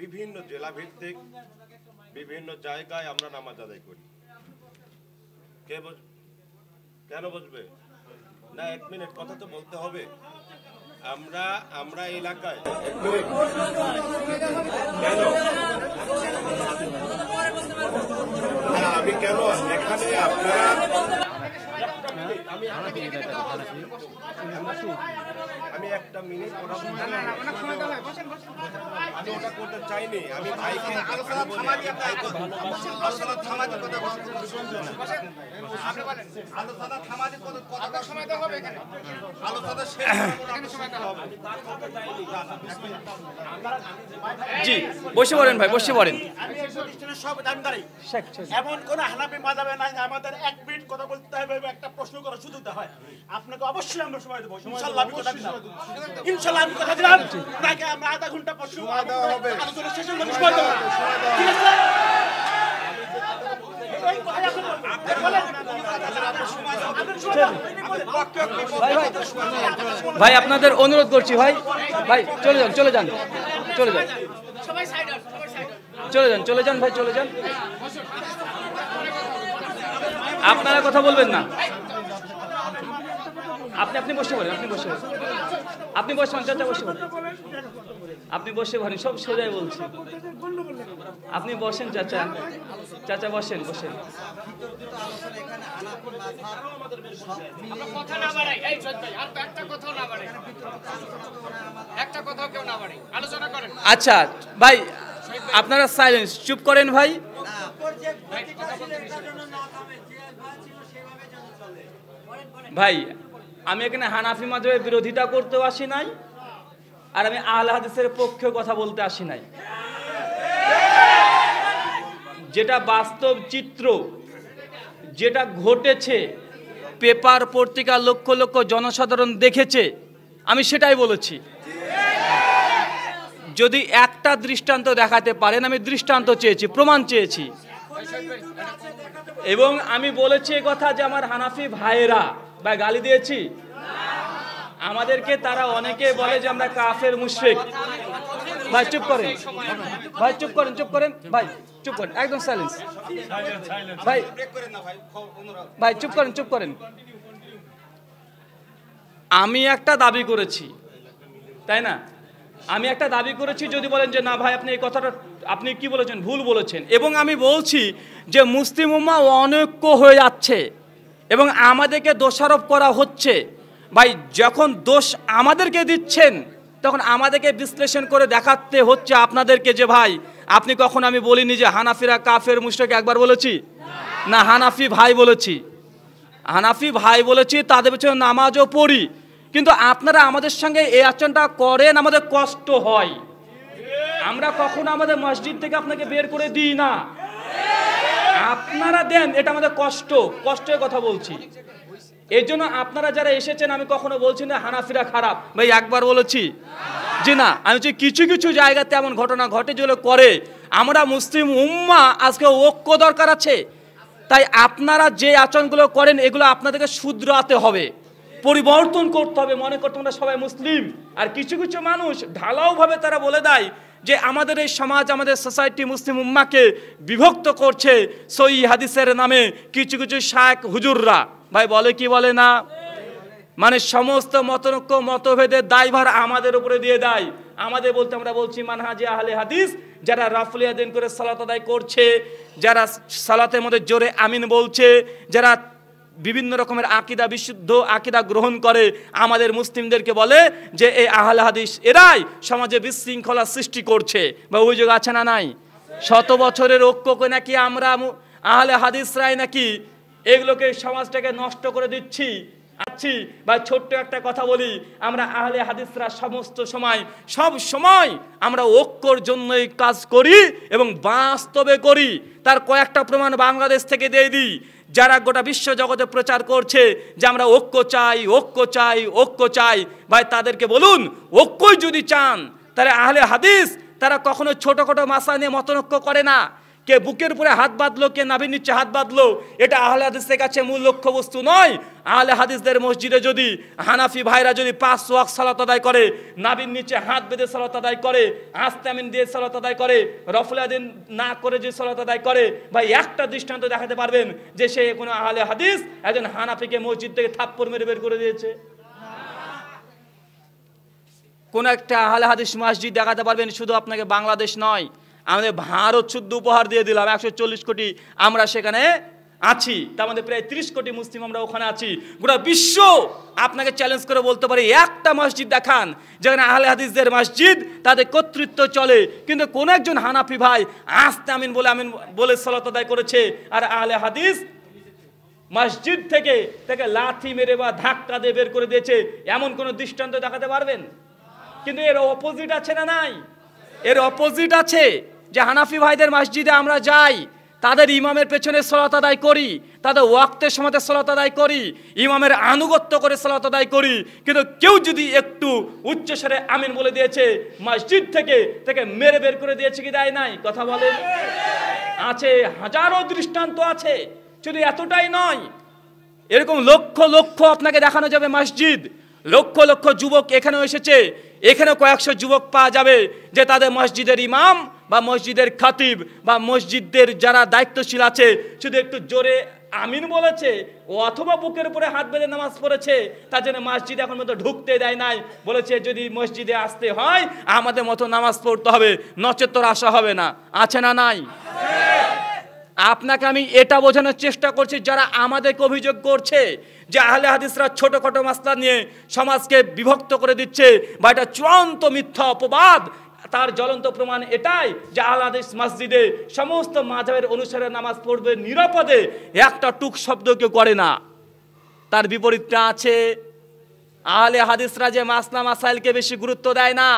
विभिन्न जिला भित्तिक विभिन्न जगह नामाज आदाय करी क्या बुझे ना एक मिनट कथा तो बोलते जी बসে পড়েন ভাই বসে পড়েন সব দানকারী এমন কোন হানাফি মাযহাবে নাই আমাদের এক মিনিট কথা বলতে হবে একটা প্রশ্ন করার সুযোগ দেওয়া হয় আপনাকে অবশ্যই আমরা সময় দেব ইনশাআল্লাহ আমি কথা দিলাম ইনশাআল্লাহ আমি কথা দিলাম আপনাকে আমরা আধা ঘন্টা প্রশ্ন আদা হবে আলোচনা শেষ হলে সময় দেব ঠিক আছে আপনি বলেন ভাই আপনাদের অনুরোধ করছি ভাই ভাই চলে যান চলে যান চলে যান সবাই সাইড আউট সবাই সাইড আউট চলে যান ভাই চলে যান আপনারা কথা বলবেন না আপনি আপনি বসে পড়েন চাচা বসে পড়েন আপনি বসে পড়েন সব সোজাই বলছি আপনি বসেন চাচা বসেন আচ্ছা ভাই আপনারা সাইলেন্স চুপ করেন ভাই ভাই আমি এখানে হানাফি মাযহাবের বিরোধিতা করতেও আসি নাই আর আমি আহলে হাদিসের পক্ষে কথা বলতে আসি নাই যেটা বাস্তব চিত্র যেটা ঘটেছে পেপার পত্রিকা লক্ষ লক্ষ জনসাধারণ দেখেছে আমি সেটাই বলেছি যদি একটা দৃষ্টান্ত দেখাতে পারেন আমি দৃষ্টান্ত চেয়েছি প্রমাণ চেয়েছি এবং আমি বলেছি এই কথা যে আমার হানাফি ভাইয়েরা ভাই গালি দিয়েছি আমাদেরকে তারা অনেকে বলে যে আমরা কাফের মুশরিক ভাই চুপ করেন ভাই চুপ করেন একদম সাইলেন্স ভাই ভাই চুপ করেন আমি একটা দাবি করেছি তাই না আমি একটা দাবি করেছি যদি বলেন যে না ভাই আপনি এই কথাটা আপনি কি বলেছেন ভুল বলেছেন এবং আমি বলছি যে মুসলিম উম্মাহ অনৈক্য হয়ে যাচ্ছে এবং আমাদেরকে দোষারোপ করা হচ্ছে ভাই যখন দোষ আমাদেরকে দিচ্ছেন তখন আমাদেরকে বিশ্লেষণ করে দেখাতে হচ্ছে আপনাদেরকে যে ভাই আপনি কখন আমি বলিনি যে হানাফিরা কাফের মুশরিক একবার বলেছি না হানাফি ভাই বলেছি তাদের পেছনে নামাজও পড়ি কিন্তু আপনারা আমাদের সঙ্গে এই আচরণটা করেন আমাদের কষ্ট হয় আমরা কখনো আমাদের মসজিদ থেকে আপনাকে বের করে দিই না আপনারা দেন এটা আমাদের কষ্টের কথা বলছি এই জন্য আপনারা যারা এসেছেন আমি কখনো বলছি না হানাফিরা খারাপ ভাই একবার বলেছি জি না আমি যে কিছু কিছু জায়গাতে এমন ঘটনা ঘটে যেগুলো করে আমরা মুসলিম উম্মাহ আজকে ঐক্য দরকার আছে তাই আপনারা যে আচরণগুলো করেন এগুলো আপনাদেরকে শুধরাতে হবে পরিবর্তন করতে হবে মনে করতে আমরা সবাই মুসলিম আর কিছু কিছু মানুষ ঢালাওভাবে তারা বলে দেয় যে আমাদের এই সমাজ আমাদের সোসাইটি মুসলিম উম্মাহকে বিভক্ত করছে সহি হাদিসের নামে কিছু কিছু শায়েখ হুজুররা ভাই বলে কি বলে না মানে সমস্ত মতনৈক্য মতভেদের দায়ভার আমাদের উপরে দিয়ে দেয় আমাদের বলতে আমরা বলছি মানহাজে আহলে হাদিস যারা রাফলিয়া দিন করে সালাত আদায় করছে যারা সালাতের মধ্যে জোরে আমিন বলছে যারা বিভিন্ন রকমের আকীদা বিশুদ্ধ আকীদা গ্রহণ করে আমাদের মুসলিমদেরকে বলে যে এই আহলে হাদিস এরাই সমাজে বিশৃঙ্খলা সৃষ্টি করছে বা অভিযোগ আছে না নাই শত বছরের ঐক্যকে নাকি আমরা আহলে হাদিসরাই নাকি এগুলোকে সমাজটাকে নষ্ট করে দিচ্ছি আছি বা ছোট্ট একটা কথা বলি আমরা আহলে হাদিসরা সব সময় আমরা ঐক্যর জন্যই কাজ করি এবং বাস্তবে করি তার কয়েকটা প্রমাণ বাংলাদেশ থেকে দিয়ে দিই যারা গোটা বিশ্ব জগতে প্রচার করছে যে আমরা ঐক্য চাই ভাই তাদেরকে বলুন ঐক্যই যদি চান তাহলে আহলে হাদিস তারা কখনো ছোটোখাটো মাসা নিয়ে মতনৈক্য করে না কে বুকের উপরে হাত বাঁধলো কে নাভির নিচে হাত বাঁধলো এটা আহলে হাদিসের কাছে মূল লক্ষ্যবস্তু নয় आले हादिसदेर मस्जिदे जदि हानाफी भाईरा जदि पाँच ओयाक्त सालात आदाय करे नाभिर नीचे हाथ बेधे सालात आदाय करे आस्तामिन दिए सालात आदाय करे रफलादिन ना करे जे सालात आदाय करे भाई एकटा दृष्टान्त देखाते पारबेन जे से कोनो आले हादिस एकजन हानाफीके मस्जिद थेके थाप्पड़ मेरे बेर करे दिएछे कोनो एकटा आले हादिस मस्जिद देखाते पारबेन शुधु आपनाके बांग्लादेश नय आमरा भारत शुद्ध उपहार दिए दिलाम 140 कोटी आमरा सेखाने आছি তার প্রায় ৩০ কোটি মুসলিম আমরা ওখানে আছি গোটা বিশ্ব আপনাকে চ্যালেঞ্জ করে বলতে পারে একটা মসজিদ দেখান যেখানে আহলে হাদিসদের মসজিদ তাতে কর্তৃত্ব চলে কিন্তু কোন একজন হানাফি ভাই আস্তামিন বলে আমিন বলে সালাত আদায় করেছে আর আহলে হাদিস মসজিদ থেকে তাকে লাথি মেরে বা ধাক্কা দিয়ে বের করে দিয়েছে এমন কোন দৃষ্টান্ত দেখাতে পারবেন কিন্তু এর অপোজিট আছে না নাই এর অপোজিট আছে যে হানাফি ভাইদের মসজিদে আমরা যাই तादेर इमामेर पेछने सलात आदाय करी तादेर ओयाक्तेर समये सलात आदाय करी इमामेर आनुगत्य करे सलात आदाय करी किन्तु केउ जोदि एकटु उच्चस्वरे आमीन बोले दियेछे मस्जिद थेके ताके मेरे बेर करे दियेछे कि दाय नाई कथा बोलेन आछे हाजारो दृष्टान्त आछे शुधु एतटाई नय एरकम लक्ष लक्ष आपनाके देखानो जाबे मस्जिद लक्ष लक्ष युवक एखाने एसेछे एखाने कयेकशो युवक पाওয়া যাবে যে তাদের মসজিদের ইমাম বা মসজিদের খতিব বা মসজিদের যারা দায়িত্বশীল আছে শুধু একটু জোরে আমিন বলেছে অথবা বুকের উপরে হাত বেঁধে নামাজ পড়েছে তার জন্য মসজিদে এখন মতো ঢুকতে দেয় নাই বলেছে যদি মসজিদে আসতে হয় আমাদের মতো নামাজ পড়তে হবে নচেত আশা হবে না আছে না নাই আপনাকে আমি এটা বোঝানোর চেষ্টা করছি যারা আমাদেরকে অভিযোগ করছে যে আহলে হাদিসরা ছোটখাটো মাসলা নিয়ে সমাজকে বিভক্ত করে দিচ্ছে বা এটা চূড়ান্ত মিথ্যা অপবাদ तार ज्वलंत प्रमाण एटाई जे आহলে হাদিস मस्जिदे समस्त মাযহাবের अनुसारे नामाज पढ़बे निरापदे एकटा टुक शब्द केउ करे ना तार विपरीतटा आछे আহলে হাদিসরা जे मासला मासाइलके बेशी गुरुत्व देय ना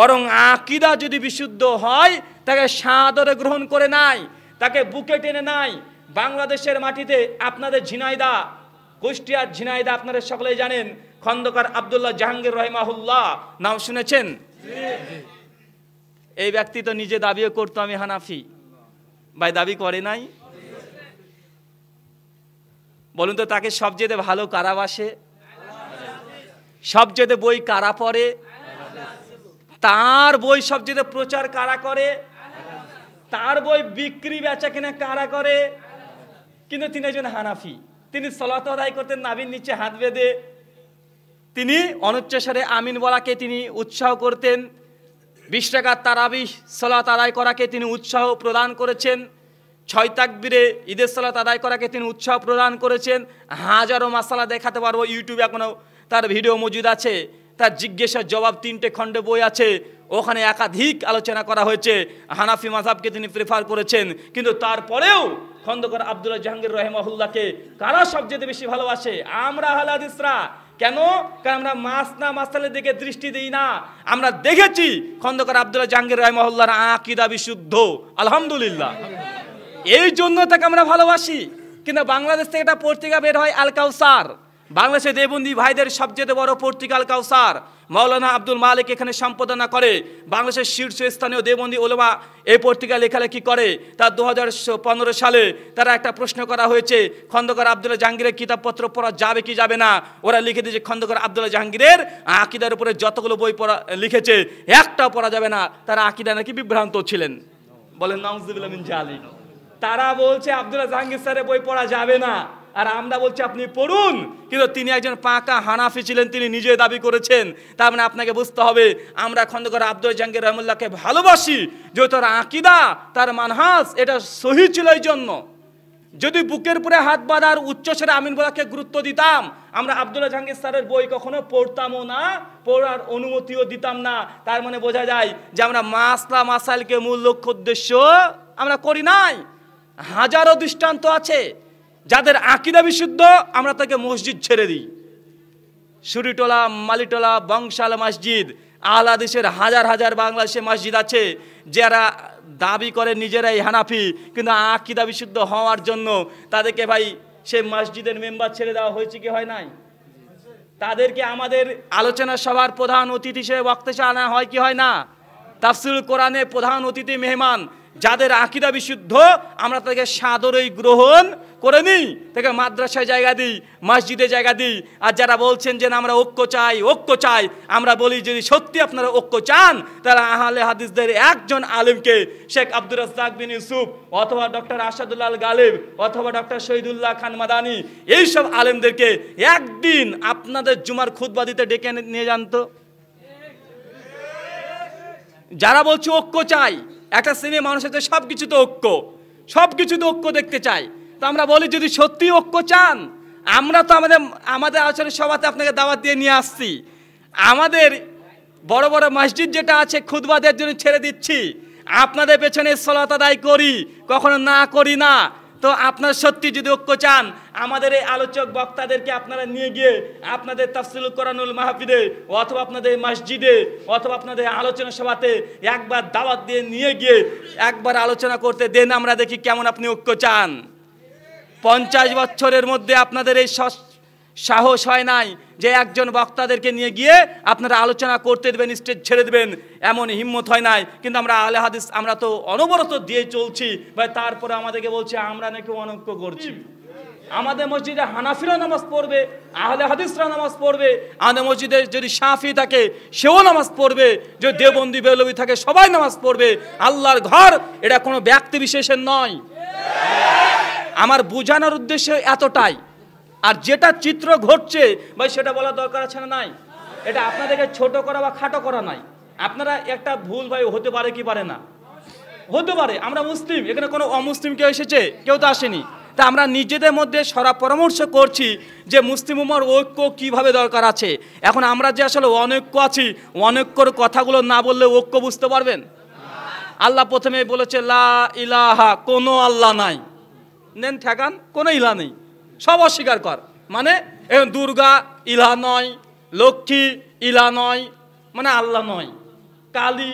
बरং आकिदा जदि विशुद्ध हय ताके सादरे ग्रहण करे नाई ताके बुके टेने नाई বাংলাদেশের মাটিতে আপনাদের ঝিনাইদা কুষ্টিয়া ঝিনাইদা আপনারা সকলেই জানেন খন্দকার আব্দুল্লাহ জাহাঙ্গীর রহিমাহুল্লাহ নাম শুনেছেন জি এই ব্যক্তি তো নিজে দাবিও করত আমি হানাফি ভাই দাবি করে নাই বলুন তো তাকে সবচেয়ে ভালো কারা বাসে সবচেয়ে বই কারা পড়ে তার বই সবচেয়ে প্রচার কারা করে তার বই বিক্রি বেচা কেনা কারা করে কিন্তু তিনি একজন হানাফি তিনি সালাত আদায় করতেন নাভির নিচে হাত বেঁধে তিনি অনুচ্চারে আমিন বলাকে তিনি উৎসাহ করতেন 20 টাকা তারাবিহ সালাত আদায় করাকে তিনি উৎসাহ প্রদান করেছেন 6 তাকবীরে ঈদের সালাত আদায় করাকে তিনি উৎসাহ প্রদান করেছেন হাজারো মাসালা দেখাতে পারবো ইউটিউবে এখনো তার ভিডিও মজুদ আছে তার জিজ্ঞাসা জবাব 3টে খণ্ডে বই আছে ওখানে একাধিক আলোচনা করা হয়েছে হানাফি মাযহাবকে তিনি প্রেফার করেছেন কিন্তু তারপরেও খন্দকার আব্দুল্লাহ জাহাঙ্গীর রহিমাহুল্লাহকে কারা সবচেয়ে বেশি ভালোবাসে আমরা আহলে হাদিসরা কেন কারণ আমরা মাসনা মাসালের দিকে দৃষ্টি দেই না আমরা দেখেছি খন্দকার আব্দুল্লাহ জাহাঙ্গীর রহিমাহুল্লাহর আকীদা বিশুদ্ধ আলহামদুলিল্লাহ এই জন্য তাকে আমরা ভালোবাসি কিন্তু বাংলাদেশ থেকে এটা পত্রিকা বের হয় আল কাউসার বাংলাদেশে দেবন্দি ভাইদের সবচেয়ে বড় পত্রিকা আল কাউসার মৌলানা আব্দুল মালিক এখানে সম্পাদনা করে বাংলাদেশের শীর্ষস্থানীয় দেবন্দি ওলামা এই পত্রিকা লেখালেখি করে তার 2015 সালে তারা একটা প্রশ্ন করা হয়েছে খন্দকার আব্দুল্লাহ জাহাঙ্গীরের কিতাবপত্র পড়া যাবে কি যাবে না ওরা লিখে দিয়েছে খন্দকার আব্দুল্লাহ জাহাঙ্গীরের আকীদার উপরে যতগুলো বই পড়া লিখেছে একটাও পড়া যাবে না তারা আকীদা নাকি বিভ্রান্ত ছিলেন বলেন নাউজুবিল্লাহ মিন জালিক তারা বলছে আব্দুল্লাহ জাহাঙ্গীর স্যারের বই পড়া যাবে না আর আমরা বলছি আপনি পড়ুন কিন্তু তিনি একজন পাকা হানাফি ছিলেন তিনি নিজে দাবি করেছেন তার মানে আপনাকে বুঝতে হবে আমরা খন্দকার আব্দুল জাহাঙ্গীর রহমতুল্লাহকে ভালোবাসি যে তার আকীদা তার মানহাজ এটা সহিহ ছিল এই জন্য যদি বুকের উপরে হাত বাঁধার উচ্চস্বরে আমিন বলাকে গুরুত্ব দিতাম আমরা আব্দুল্লাহ জাহাঙ্গীর স্যারের বই কখনো পড়তামও না পড়ার অনুমতিও দিতাম না তার মানে বোঝা যায় যে আমরা মাসলা মাসাইলকে মূল লক্ষ্য উদ্দেশ্য আমরা করি নাই হাজারো দৃষ্টান্ত আছে যাদের আকীদা বিশুদ্ধ আমরা তাকে মসজিদ ছেড়ে দিই সুরিটোলা মালিটোলা বংশাল মসজিদ আহলে হাদিসের হাজার হাজার বাংলাদেশে মসজিদ আছে যারা দাবি করে নিজেরাই হানাফি কিন্তু আকীদা বিশুদ্ধ হওয়ার জন্য তাদেরকে ভাই সেই মসজিদের মেম্বার ছেড়ে দেওয়া হয়েছে কি হয় নাই তাদেরকে আমাদের আলোচনা সভার প্রধান অতিথি হিসেবে বক্তা আনা হয় কি হয় না তাফসিরুল কোরআনে প্রধান অতিথি মেহমান যাদের আকীদা বিশুদ্ধ আমরা তাকে সাদরেই গ্রহণ করে নেই, তাকে মাদ্রাসায় জায়গা দিই, মসজিদে জায়গা দিই। আর যারা বলছেন যে আমরা ঐক্য চাই ঐক্য চাই, আমরা বলি যদি সত্যি আপনারা ঐক্য চান তাহলে আহলে হাদিসদের একজন আলেমকে শেখ আব্দুর রাজ্জাক বিন ইউসুফ অথবা ডক্টর আসাদুল্লাহ গালিব অথবা ডক্টর শহীদুল্লাহ খান মাদানি এইসব আলেমদেরকে একদিন আপনাদের জুমার খুতবা দিতে ডেকে নিয়ে যান। তো যারা বলছে ঐক্য চাই, একটা শ্রেণীর মানুষের তো সবকিছুতে ঐক্য, সবকিছুতে ঐক্য দেখতে চাই, তো আমরা বলি যদি সত্যি ঐক্য চান, আমরা তো আমাদের আমাদের আলোচনা সভাতে আপনাকে দাওয়াত দিয়ে নিয়ে আসছি, আমাদের বড় বড় মসজিদ যেটা আছে খুতবাদের জন্য ছেড়ে দিচ্ছি, আপনাদের পেছনে সালাত আদায় করি, কখনো না করি না। তো আপনারা সত্যি যদি ঐক্য চান আমাদের এই আলোচক বক্তাদেরকে আপনারা নিয়ে গিয়ে আপনাদের তাফসিরুল কোরআনুল মাহফিলে অথবা আপনাদের মসজিদে অথবা আপনাদের আলোচনা সভাতে একবার দাওয়াত দিয়ে নিয়ে গিয়ে একবার আলোচনা করতে দেন, আমরা দেখি কেমন আপনি ঐক্য চান। 50 বছরের মধ্যে আপনাদের এই সাহস হয় নাই যে একজন বক্তাদেরকে নিয়ে গিয়ে আপনারা আলোচনা করতে দেবেন, স্টেজ ছেড়ে দেবেন, এমন হিম্মত হয় নাই। কিন্তু আমরা আহলে হাদিস আমরা তো অনবরত দিয়ে চলছি ভাই, তারপরে আমাদেরকে বলছে আমরা নাকি অনৈক্য করছি। আমাদের মসজিদে হানাফিরা নামাজ পড়বে, আহলে হাদিসরা নামাজ পড়বে, আমাদের মসজিদে যদি শাফি থাকে সেও নামাজ পড়বে, যদি দেওবন্দি বেলবি থাকে সবাই নামাজ পড়বে। আল্লাহর ঘর এটা কোনো ব্যক্তি বিশেষের নয়। আমার বোঝানোর উদ্দেশ্য এতটাই। আর যেটা চিত্র ঘটছে ভাই সেটা বলা দরকার আছে না? নাই, এটা আপনাদেরকে ছোট করা বা খাটো করা নাই, আপনারা একটা ভুল ভাই হতে পারে কি পারে না, হতে পারে। আমরা মুসলিম, এখানে কোনো অমুসলিম কেউ এসেছে? কেউ তো আসেনি। তা আমরা নিজেদের মধ্যে সরা পরামর্শ করছি যে মুসলিম উম্মার ঐক্য কীভাবে দরকার আছে। এখন আমরা যে আসলে অনৈক্য আছি, অনৈক্যর কথাগুলো না বললে ঐক্য বুঝতে পারবেন? আল্লাহ প্রথমে বলেছে লা ইলাহা, কোনো আল্লাহ নাই, নেন ঠেকান, কোনো ইলাহ নেই, সব অস্বীকার কর। মানে দুর্গা ইলাহ নয়, লক্ষ্মী ইলাহ নয়, মানে আল্লাহ নয়, কালী,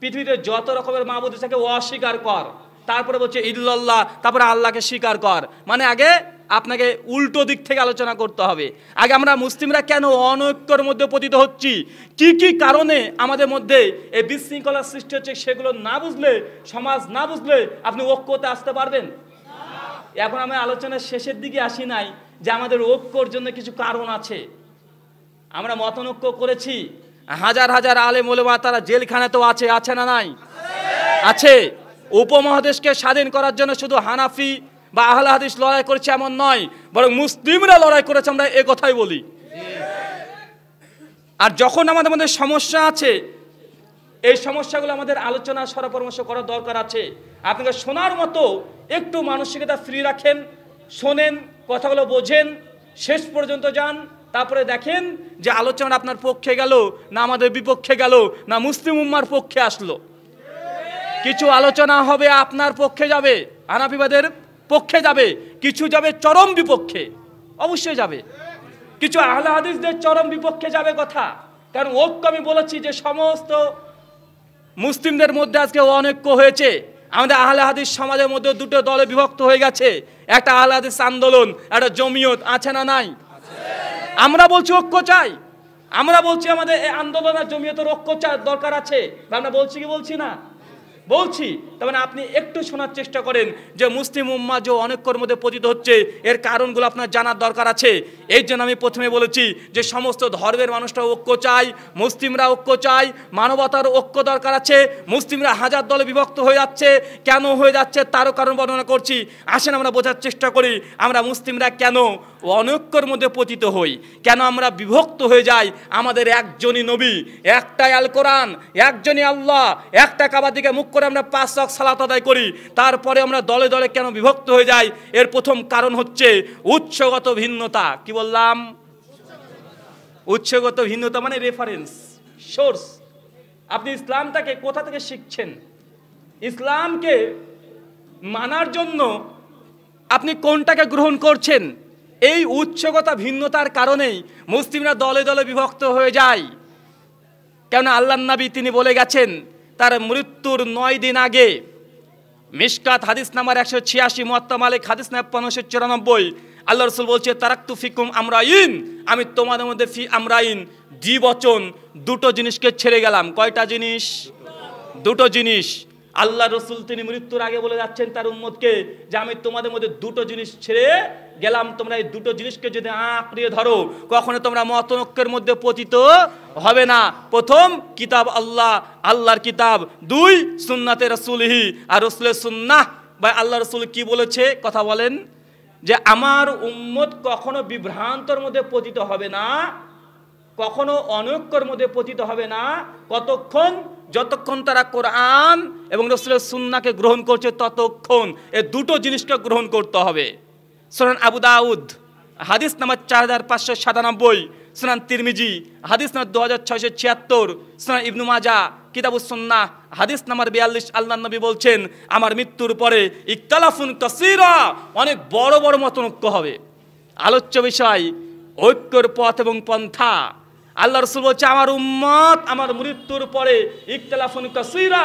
পৃথিবীতে যত রকমের মাবুদ থাকে অস্বীকার কর। তারপরে বলছে ইল্লাল্লাহ, তারপরে আল্লাহকে স্বীকার কর। মানে আগে আপনাকে উল্টো দিক থেকে আলোচনা করতে হবে। আগে আমরা মুসলিমরা কেন অনৈক্যর মধ্যে পতিত হচ্ছি, কি কি কারণে আমাদের মধ্যে এই বিশৃঙ্খলা সৃষ্টি হচ্ছে, সেগুলো না বুঝলে, সমাজ না বুঝলে আপনি ঐক্যতে আসতে পারবেন। এখন আমি আলোচনার শেষের দিকে আসি নাই যে আমাদের ঐক্যর জন্য কিছু কারণ আছে। আমরা মতনৈক্য করেছি, হাজার হাজার আলেম ওলেমা তারা জেলখানাতেও আছে, আছে না নাই? আছে। উপমহাদেশকে স্বাধীন করার জন্য শুধু হানাফি বা আহলে হাদিস লড়াই করেছে এমন নয়, বরং মুসলিমরা লড়াই করেছে, আমরা এ কথাই বলি। আর যখন আমাদের মধ্যে সমস্যা আছে, এই সমস্যাগুলো আমাদের আলোচনা সরা পরামর্শ করার দরকার আছে। আপনাকে শোনার মতো একটু মানসিকতা ফ্রি রাখেন, শোনেন, কথাগুলো বোঝেন, শেষ পর্যন্ত যান, তারপরে দেখেন যে আলোচনা আপনার পক্ষে গেল না আমাদের বিপক্ষে গেল, না মুসলিম উম্মার পক্ষে আসলো। কিছু আলোচনা হবে আপনার পক্ষে যাবে, হানাফিবাদের পক্ষে যাবে, কিছু যাবে চরম বিপক্ষে, অবশ্যই যাবে, কিছু আহলে হাদিসদের চরম বিপক্ষে যাবে কথা। কারণ ঐক্য আমি বলেছি যে সমস্ত মুসলিমদের মধ্যে আজকে অনৈক্য হয়েছে। আমাদের আহলে হাদিস সমাজের মধ্যে দুটো দলে বিভক্ত হয়ে গেছে, একটা আহলে হাদিস আন্দোলন, একটা জমিয়ত, আছে না নাই? আমরা বলছি ঐক্য চাই, আমরা বলছি আমাদের এই আন্দোলন আর জমিয়তের ঐক্য দরকার আছে। আমরা বলছি কি বলছি না? বলছি। তার মানে আপনি একটু শোনার চেষ্টা করেন যে মুসলিম উম্মাহ যে অনৈক্যর মধ্যে পতিত হচ্ছে এর কারণগুলো আপনার জানার দরকার আছে। এই জন্য আমি প্রথমে বলেছি যে সমস্ত ধর্মের মানুষরা ঐক্য চাই, মুসলিমরা ঐক্য চাই, মানবতার ঐক্য দরকার আছে। মুসলিমরা হাজার দলে বিভক্ত হয়ে যাচ্ছে, কেন হয়ে যাচ্ছে তারও কারণ বর্ণনা করছি। আসেন আমরা বোঝার চেষ্টা করি আমরা মুসলিমরা কেন অনৈক্যর মধ্যে পতিত হই, কেন আমরা বিভক্ত হয়ে যাই। আমাদের একজনই নবী, একটাই আল কোরআন, একজনই আল্লাহ, একটা কাবার দিকে মুখ করে আমরা 5 ওয়াক্ত সালাত আদায় করি, তারপরে আমরা দলে দলে কেন বিভক্ত হয়ে যাই? এর প্রথম কারণ হচ্ছে উৎসগত ভিন্নতা। কি বললাম? উৎসগত ভিন্নতা মানে রেফারেন্স, সোর্স। আপনি ইসলামটাকে কোথা থেকে শিখছেন, ইসলামকে মানার জন্য আপনি কোনটাকে গ্রহণ করছেন, এই উৎসগত ভিন্নতার কারণেই মুসলিমরা দলে দলে বিভক্ত হয়ে যায়। কেননা আল্লাহর নবী তিনি বলে গেছেন তার মৃত্যুর 9 দিন আগে, মিশকাত হাদিস নাম্বার 186, মুয়াত্তা মালিক হাদিস নাম্বার 594, আল্লাহ রাসূল বলছে তারাকতু ফিকুম আমরাইন, আমি তোমাদের মধ্যে ফি আমরাইন দ্বিবচন, দুটো জিনিসকে ছেড়ে গেলাম। কয়টা জিনিস? দুটো জিনিস। আল্লাহ রসুল তিনি মৃত্যুর আগে বলে যাচ্ছেন তার উম্মতকে যে আমি তোমাদের মধ্যে দুটো জিনিস ছেড়ে গেলাম, তোমরা এই দুটো জিনিসকে যদি আঁকড়ে ধরো কখনো তোমরা মতনৈক্যের মধ্যে পতিত হবে না। প্রথম কিতাব আল্লাহ, আল্লাহর কিতাব। দুই সুন্নাতে রসুলহি, আর রসুলের সুন্নাহ বা আল্লাহ রসুল কি বলেছে কথা বলেন, যে আমার উম্মত কখনো বিভ্রান্তর মধ্যে পতিত হবে না, কখনো অনৈক্যের মধ্যে পতিত হবে না, কতক্ষণ যতক্ষণ তারা কোরআন এবং রাসূলের সুন্নাহকে গ্রহণ করছে ততক্ষণ। এই দুটো জিনিসকে গ্রহণ করতে হবে। সুনান আবু দাউদ হাদিস নাম্বার 4597, সুনান তিরমিজি হাদিস নাম্বার 2676, সুনান ইবনু মাজা কিতাবুস সুন্নাহ হাদিস নাম্বার 42। আল্লাহর নবী বলছেন আমার মৃত্যুর পরে ইখতালাফুন কাসীরা, অনেক বড় বড় মতনৈক্য হবে। আলোচ্য বিষয় ঐক্যর পথ এবং পন্থা। আল্লাহ রসুল বলছে আমার উম্মত আমার মৃত্যুর পরে ইখতিলাফুন কাসীরা,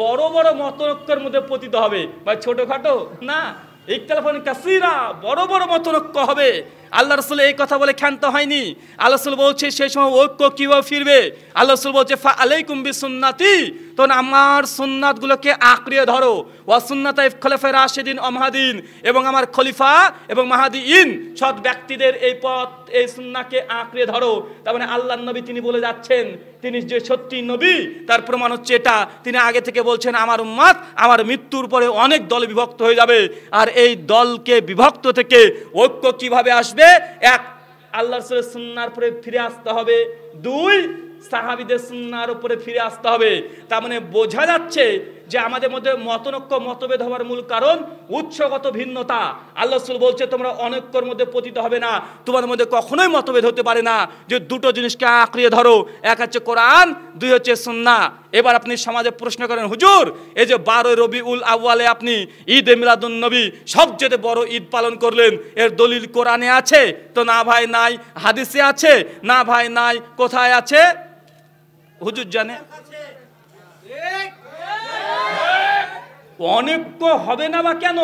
বড় বড় মতনৈক্যের মধ্যে পতিত হবে। ভাই ছোটখাটো না, ইখতিলাফুন কাসীরা, বড় বড় মতনৈক্য হবে। আল্লাহ রসুল এই কথা বলে ক্ষান্ত হয়নি। আল্লাহ রসুল বলছে সেই সময় ঐক্য কীভাবে ফিরবে? আল্লাহ রসুল বলছে ফা আলাইকুম বিসুন্নতি, তখন আমার সুন্নাতগুলোকে আঁকড়িয়ে ধরো, ওয়া সুন্নাতাই খলিফায়ে রাশিদিন ওয়া মাহাদিন, এবং আমার খলিফা এবং মাহাদিইন সৎ ব্যক্তিদের এই পথ এই সুন্নাহকে আঁকড়িয়ে ধরো। তার মানে আল্লাহর নবী তিনি বলে যাচ্ছেন তিনি যে সত্যি নবী তার প্রমাণ হচ্ছে এটা, তিনি আগে থেকে বলছেন আমার উম্মত আমার মৃত্যুর পরে অনেক দল বিভক্ত হয়ে যাবে। আর এই দলকে বিভক্ত থেকে ঐক্য কিভাবে আসবে? এক, আল্লাহর রাসূলের সুন্নাহর উপরে ফিরে আসতে হবে। দুই, সাহাবীদের সুন্নাহর উপরে ফিরে আসতে হবে। তার মানে বোঝা যাচ্ছে যে আমাদের মধ্যে মতনৈক্য মতভেদ হওয়ার মূল কারণ উৎসগত ভিন্নতা। আল্লাহ রাসূল বলছে তোমরা অনৈক্যের মধ্যে পতিত হবে না, তোমাদের মধ্যে কখনোই মতভেদ হতে পারে না, যে দুটো জিনিসকে আঁকড়িয়ে ধরো, এক হচ্ছে কোরআন, দুই হচ্ছে সুন্নাহ। এবার আপনি সমাজে প্রশ্ন করেন, হুজুর এই যে 12 রবিউল আউয়ালে আপনি ঈদ এ মিলাদুন নবী সবচেয়ে বড় ঈদ পালন করলেন, এর দলিল কোরআনে আছে? তো না ভাই নাই। হাদিসে আছে? না ভাই নাই। কোথায় আছে হুজুর জানে? অনৈক্য হবে না বা কেন?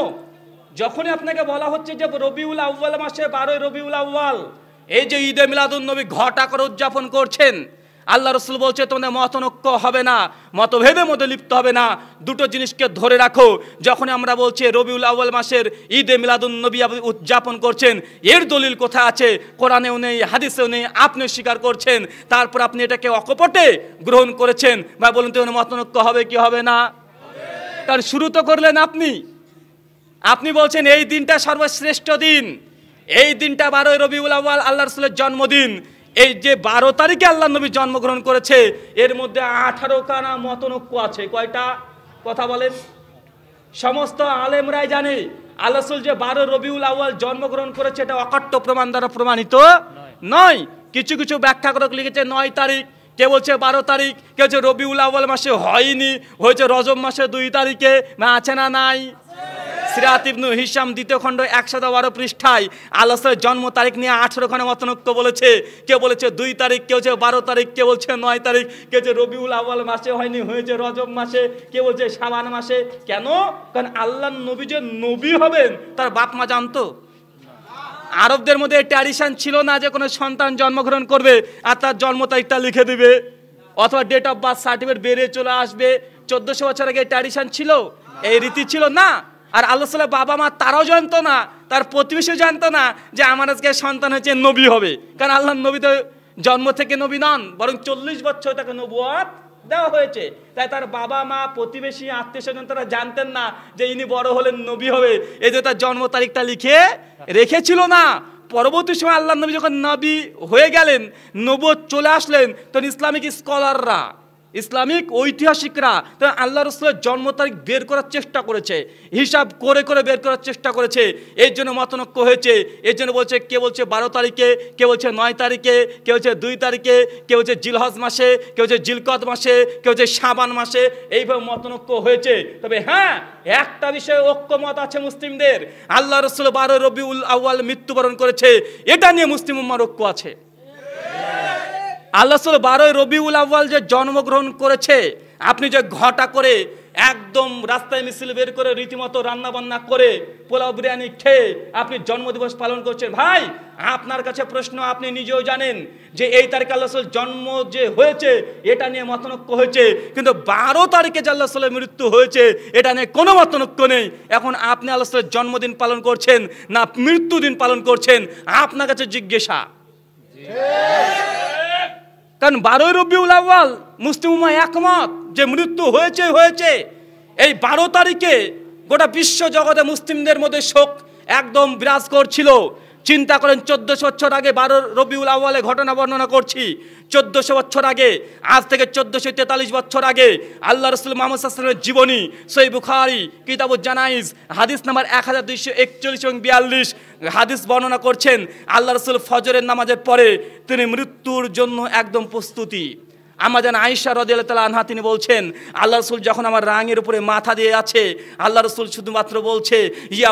যখনই আপনাকে বলা হচ্ছে যে রবিউল আউয়াল মাসে 12 রবিউল আউয়াল এই যে ঈদে মিলাদুন নবী ঘটা করে উদযাপন করছেন, আল্লাহ রসুল বলছে তোমাদের মতনৈক্য হবে না, মতভেদের মধ্যে লিপ্ত হবে না, দুটো জিনিসকে ধরে রাখো। যখন আমরা বলছি রবিউল আউয়াল মাসের ঈদে মিলাদুন নবী আপনি উদযাপন করছেন, এর দলিল কোথায় আছে? কোরআনেও নেই, হাদিসেও নেই, আপনিও স্বীকার করছেন, তারপর আপনি এটাকে অকপটে গ্রহণ করেছেন। ভাই বলুন তো মতনৈক্য হবে কি হবে না? কারণ শুরু তো করলেন আপনি, আপনি বলছেন এই দিনটা সর্বশ্রেষ্ঠ দিন, এই দিনটা 12 রবিউল আউয়াল আল্লাহ রসুলের জন্মদিন। এই যে 12 তারিখে আল্লাহ নবী জন্মগ্রহণ করেছে এর মধ্যে 18 খানা মতনৈক্য আছে। কয়টা? কথা বলেন। সমস্ত আলেমরাই জানে আল্লাহ রাসূল যে 12 রবিউল আউয়াল জন্মগ্রহণ করেছে এটা অকাট্য প্রমাণ দ্বারা প্রমাণিত নয়। কিছু কিছু ব্যাখ্যাকারক লিখেছে 9 তারিখ, কে বলছে 12 তারিখ, কে বলছে রবিউল আউয়াল মাসে হয়নি, হয়েছে রজব মাসে 2 তারিখে। না আছে না নাই? সিরাত ইবনে হিশাম 2য় খণ্ড 112 পৃষ্ঠায় আল্লাহ রাসূলের জন্ম তারিখ নিয়ে 18 খানা মতনৈক্য বলেছে। কে বলেছে 2 তারিখ, কে বলছে 12 তারিখ, কে বলছে 9 তারিখ, কে বলছে রবিউল আউয়াল মাসে হয়নি, হয়েছে রজব মাসে, কে বলছে শাবান মাসে। কেন? কারণ আল্লাহর নবী যে নবী হবেন তার বাপ মা জানতো। আরবদের মধ্যে ট্র্যাডিশন ছিল না যে কোনো সন্তান জন্মগ্রহণ করবে আর তার জন্ম তারিখটা লিখে দিবে অথবা ডেট অফ বার্থ সার্টিফিকেট বেরিয়ে চলে আসবে। 1400 বছর আগে ট্র্যাডিশন ছিল, এই রীতি ছিল না। আর আল্লাহ রাসূলের বাবা মা তারাও জানতো না, তার প্রতিবেশীও জানতো না যে আমার আজকে সন্তান হয়েছে নবী হবে। কারণ আল্লাহর নবী তো জন্ম থেকে নবী নন, বরং 40 বছর তাকে নবুয়ত দেওয়া হয়েছে। তাই তার বাবা মা, প্রতিবেশী, আত্মীয় স্বজন তারা জানতেন না যে ইনি বড় হলেন নবী হবে, এই যে তার জন্ম তারিখটা লিখে রেখেছিল না। পরবর্তী সময় আল্লাহর নবী যখন নবী হয়ে গেলেন, নবুয়ত চলে আসলেন, তখন ইসলামিক স্কলাররা, ইসলামিক ঐতিহাসিকরা তখন আল্লাহ রাসূলের জন্ম তারিখ বের করার চেষ্টা করেছে, হিসাব করে করে বের করার চেষ্টা করেছে। এর জন্য মতনৈক্য হয়েছে। এর জন্য বলছে, কে বলছে 12 তারিখে, কে বলছে 9 তারিখে, কে বলছে 2 তারিখে, কে বলছে জিলহজ মাসে, কে বলছে জিলকদ মাসে, কে বলছে শাবান মাসে। এইভাবে মতনৈক্য হয়েছে। তবে হ্যাঁ, একটা বিষয়ে ঐক্যমত আছে মুসলিমদের, আল্লাহ রাসূল 12 রবিউল আউয়াল মৃত্যুবরণ করেছে, এটা নিয়ে মুসলিম উম্মার ঐক্য আছে। আল্লাহ রাসূল 12 রবিউল আউয়াল যে জন্মগ্রহণ করেছে, আপনি যে ঘটা করে एकदम रास्ताय मिছিল বের করে রীতিমতো রান্না বান্না করে পোলাও বিরিয়ানি খেয়ে আপনি জন্মদিবস পালন করছেন। ভাই আপনার কাছে প্রশ্ন, আপনি নিজেও জানেন যে এই তারিখে আল্লাহ রাসূল জন্ম যে হয়েছে এটা নিয়ে মতনৈক্য হয়েছে, কিন্তু 12 তারিখে যে আল্লাহ রাসূলের মৃত্যু হয়েছে এটা নিয়ে কোনো মতনৈক্য নেই। এখন আপনি আল্লাহ রাসূলের জন্মদিন পালন করছেন না মৃত্যুদিন পালন করছেন, আপনার কাছে জিজ্ঞাসা। কারণ ১২ রবিউল আউয়াল মুসলিম উম্মাহ একমত যে মৃত্যু হয়েছে হয়েছে। এই ১২ তারিখে গোটা বিশ্ব জগতে মুসলিমদের মধ্যে শোক একদম বিরাজ করছিল। চিন্তা করেন 1400 বছর আগে ১২ রবিউল আউয়ালে ঘটনা বর্ণনা করছি। 1400 বছর আগে, আজ থেকে 1443 বছর আগে আল্লাহ রাসূল মুহাম্মদ সাল্লাল্লাহু আলাইহি ওয়াসাল্লামের জীবনী সহিহ বুখারী কিতাবুজ জানাইজ হাদিস নাম্বার 1241 এবং 42 হাদিস বর্ণনা করছেন। আল্লাহ রাসূল ফজরের নামাজের পরে তিনি মৃত্যুর জন্য একদম প্রস্তুতি। আমাদের আয়েশা রাদিয়াল্লাহু তাআলা আনহা তিনি বলছেন, আল্লাহ রাসূল যখন আমার রাঙের উপরে মাথা দিয়ে আছে আল্লাহ রাসূল শুধুমাত্র বলছে ইয়া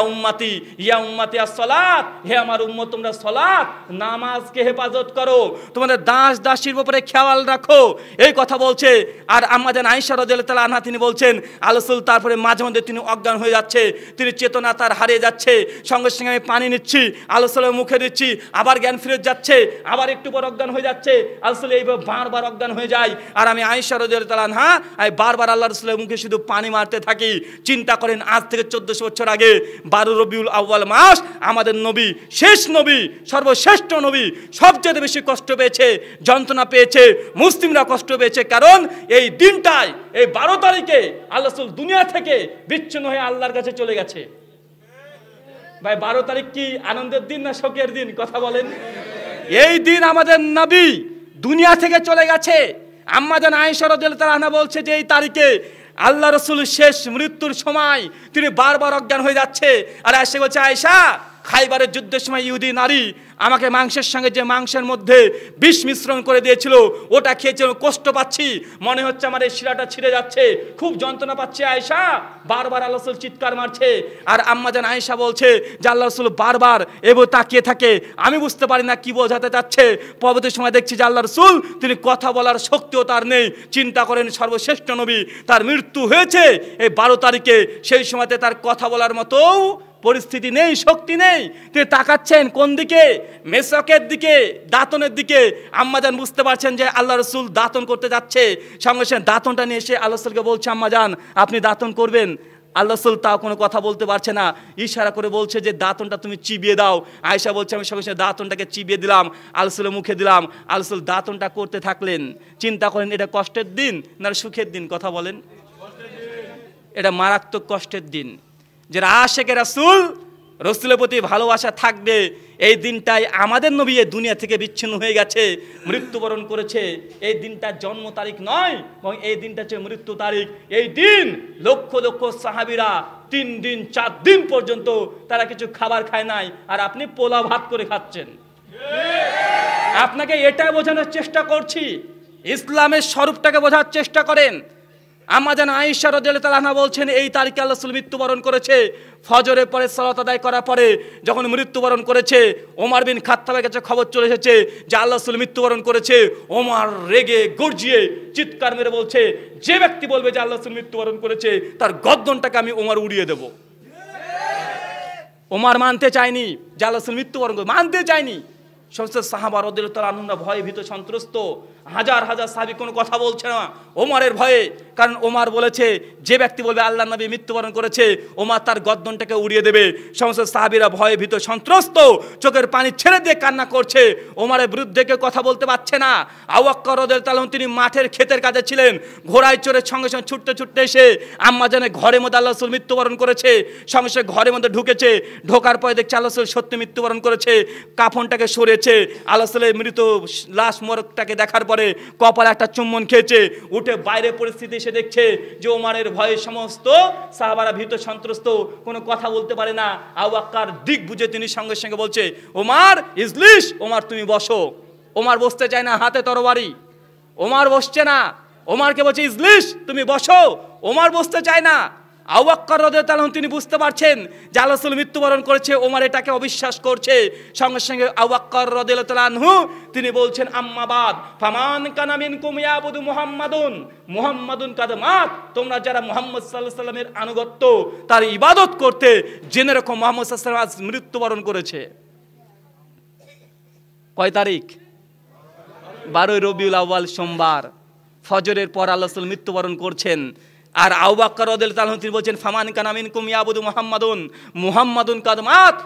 উম্মতি আসসালাত, হে আমার উম্মত তোমরা সালাত নামাজকে হেফাজত করো, তোমাদের দাস দাসীর উপরে খেয়াল রাখো, এই কথা বলছে। আর আমাদের আয়েশা রাদিয়াল্লাহু তাআলা আনহা তিনি বলছেন আল্লাহ রাসূল তারপরে মাঝে মধ্যে তিনি অজ্ঞান হয়ে যাচ্ছে, তিনি চেতনা তার হারিয়ে যাচ্ছে, সঙ্গে সঙ্গে আমি পানি নিচ্ছি আল্লাহ রাসূলের মুখে দিচ্ছি, আবার জ্ঞান ফিরে যাচ্ছে, আবার একটু পর অজ্ঞান হয়ে যাচ্ছে, আল্লাহ রাসূল এইভাবে বারবার অজ্ঞান হয়ে আর আমি আয়েশা রাদিয়াল্লাহু আনহা বারবার আল্লাহর রাসূলের মুখে শুধু পানি মারতে থাকি। চিন্তা করেন আজ থেকে 1400 বছর আগে 12 রবিউল আউয়াল মাস আমাদের নবী, শেষ নবী, সর্বশ্রেষ্ঠ নবী সবচেয়ে বেশি কষ্ট পেয়েছে, যন্ত্রণা পেয়েছে, মুসলিমরা কষ্ট পেয়েছে। কারণ এই দিনটাই, এই 12 তারিখে আল্লাহ রাসূল দুনিয়া থেকে বিচ্ছিন্ন হয়ে আল্লাহর কাছে চলে গেছে। ভাই 12 তারিখ কি আনন্দের দিন না শোকের দিন? কথা বলেন। এই দিন আমাদের নবী দুনিয়া থেকে চলে গেছে। আম্মাজান আয়েশা রাদিয়াল্লাহু আনহা বলছে যে এই তারিখে আল্লাহ রাসূল শেষ মৃত্যুর সময় তিনি বারবার অজ্ঞান হয়ে যাচ্ছে। আর আয়েশা বলছে, আয়েশা খাইবারের যুদ্ধের সময় ইহুদি নারী আমাকে মাংসের সঙ্গে যে মাংসের মধ্যে বিষ মিশ্রণ করে দিয়েছিল ওটা খেয়েছিল, কষ্ট পাচ্ছি, মনে হচ্ছে আমার এই শিরাটা ছিঁড়ে যাচ্ছে, খুব যন্ত্রণা পাচ্ছে। আয়েশা বারবার আল্লাহ রাসূল চিৎকার মারছে। আর আম্মাজান আয়েশা বলছে যে আল্লাহ রাসূল বারবার এভাবে তাকিয়ে থাকে, আমি বুঝতে পারি না কি বোঝাতে চাচ্ছে। পরবর্তী সময় দেখছি যে আল্লাহ রাসূল তিনি কথা বলার শক্তিও তার নেই। চিন্তা করেন সর্বশ্রেষ্ঠ নবী, তার মৃত্যু হয়েছে এই 12 তারিখে, সেই সময়তে তার কথা বলার মতো পরিস্থিতি নেই, শক্তি নেই। তিনি তাকাচ্ছেন কোন দিকে? মেশকের দিকে, দাঁতনের দিকে। আম্মাজান বুঝতে পারছেন যে আল্লাহ রাসূল দাঁতন করতে যাচ্ছে, সঙ্গে সঙ্গে দাঁতনটা নিয়ে এসে আল্লাহ রাসূলকে বলছে, আম্মাজান আপনি দাঁতন করবেন। আল্লাহ রাসূল তাও কোনো কথা বলতে পারছে না, ইশারা করে বলছে যে দাঁতনটা তুমি চিবিয়ে দাও। আয়েশা বলছে আমি সঙ্গে সঙ্গে দাঁতনটাকে চিবিয়ে দিলাম, আল্লাহ রাসূলের মুখে দিলাম, আল্লাহ রাসূল দাঁতনটা করতে থাকলেন। চিন্তা করেন এটা কষ্টের দিন না সুখের দিন? কথা বলেন, এটা মারাত্মক কষ্টের দিন। যারা আশেকে রাসূল, রাসূলের প্রতি ভালোবাসা থাকবে, এই দিনটাই আমাদের নবী এই দুনিয়া থেকে বিচ্ছিন্ন হয়ে গেছে, মৃত্যুবরণ করেছে। এই দিনটা জন্ম তারিখ নয়, বরং এই দিনটা হচ্ছে মৃত্যু তারিখ। এই দিন লক্ষ লক্ষ সাহাবীরা 3 দিন 4 দিন পর্যন্ত তারা কিছু খাবার খায় নাই, আর আপনি পোলা ভাত করে খাচ্ছেন। আপনাকে এটাই বোঝানোর চেষ্টা করছি, ইসলামের স্বরূপটাকে বোঝার চেষ্টা করেন। আমাদের আয়েশা রাদিয়াল্লাহু আনহা বলছেন এই তারিখে আল্লাহ রাসূল মৃত্যুবরণ করেছে। ফজরের পরে সালাত আদায় করার পরে যখন মৃত্যুবরণ করেছে, ওমর বিন খাত্তাবের কাছে খবর চলে এসেছে যে আল্লাহ রাসূল মৃত্যুবরণ করেছে। ওমর রেগে গর্জিয়ে চিৎকার মেরে বলছে, যে ব্যক্তি বলবে যে আল্লাহ রাসূল মৃত্যুবরণ করেছে তার গর্দনটাকে আমি ওমর উড়িয়ে দেব। ওমর মানতে চায়নি যে আল্লাহ রাসূল মৃত্যুবরণ করে, মানতে চায়নি। সমস্ত সাহাবা রাদিয়াল্লাহু আনহুম ভয়ে ভীত সন্ত্রস্ত, হাজার হাজার সাহাবী কোনো কথা বলছে না ওমরের ভয়ে। কারণ ওমর বলেছে যে ব্যক্তি বলবে আল্লাহর নবী মৃত্যুবরণ করেছে ওমর তার গর্দনটাকে উড়িয়ে দেবে। সমস্ত সাহাবীরা ভয়ে ভীত সন্ত্রস্ত, চোখের পানি ছেড়ে দিয়ে কান্না করছে। ওমরের বিরুদ্ধে কেউ কথা বলতে পারছে না। আবু বকর রাদিয়াল্লাহু আনহু তিনি মাঠের ক্ষেতের কাজে ছিলেন, ঘোড়ায় চড়ে সঙ্গে সঙ্গে ছুটতে ছুটতে এসে আম্মাজানের ঘরের মধ্যে আল্লাহ রাসূল মৃত্যুবরণ করেছে। সঙ্গে সঙ্গে ঘরের মধ্যে ঢুকেছে, ঢোকার পরে দেখছে আল্লাহ রাসূল সত্যি মৃত্যুবরণ করেছে। কাফনটাকে সরেছে, আল্লাহ রাসূলের মৃত লাশ মোরগটাকে দেখার পরে কপালে একটা চুম্বন খেয়েছে। উঠে বাইরে পরিস্থিতি সে দেখছে যে ওমরের ভয়ে সমস্ত সাহাবারা ভীত সন্ত্রস্ত, কোনো কথা বলতে পারে না। আবু বকর দিক বুঝে তিনি সঙ্গে সঙ্গে বলছে, ওমর ইজলিস, ওমর তুমি বসো। ওমর বসতে চায় না, হাতে তরবারি। ওমর বসছে না। ওমরকে বলছে ইজলিস, তুমি বসো। ওমর বসতে চায় না। আবু বকর রাদিয়াল্লাহু আনহু তিনি বুঝতে পারছেন যে আল্লাহর রাসূল মৃত্যুবরণ করেছে, ওমর এটাকে অবিশ্বাস করছে। সঙ্গে সঙ্গে আবু বকর রাদিয়াল্লাহু আনহু তিনি বলছেন, আম্মা বাদ ফামান কানা মিনকুম ইয়াবুদু মুহাম্মাদুন মুহাম্মাদুন কাদ মাত, তোমরা যারা মুহাম্মদ সাল্লাল্লাহু আলাইহি ওয়াসাল্লামের আনুগত্য তার ইবাদত করতে, জেনে রাখো মুহাম্মদ সাল্লাল্লাহু আলাইহি ওয়াসাল্লাম মৃত্যুবরণ করেছে। কয় তারিখ? ১২ রবিউল আউয়াল সোমবার ফজরের পর আল্লাহর রাসূল মৃত্যুবরণ করছেন। আর আবু বকর রাদিয়াল্লাহু আনহু তিনি বলছেন, ফামান কানা মিনকুম ইয়াবুদু মুহাম্মাদুন মুহাম্মাদুন কাদ মাত,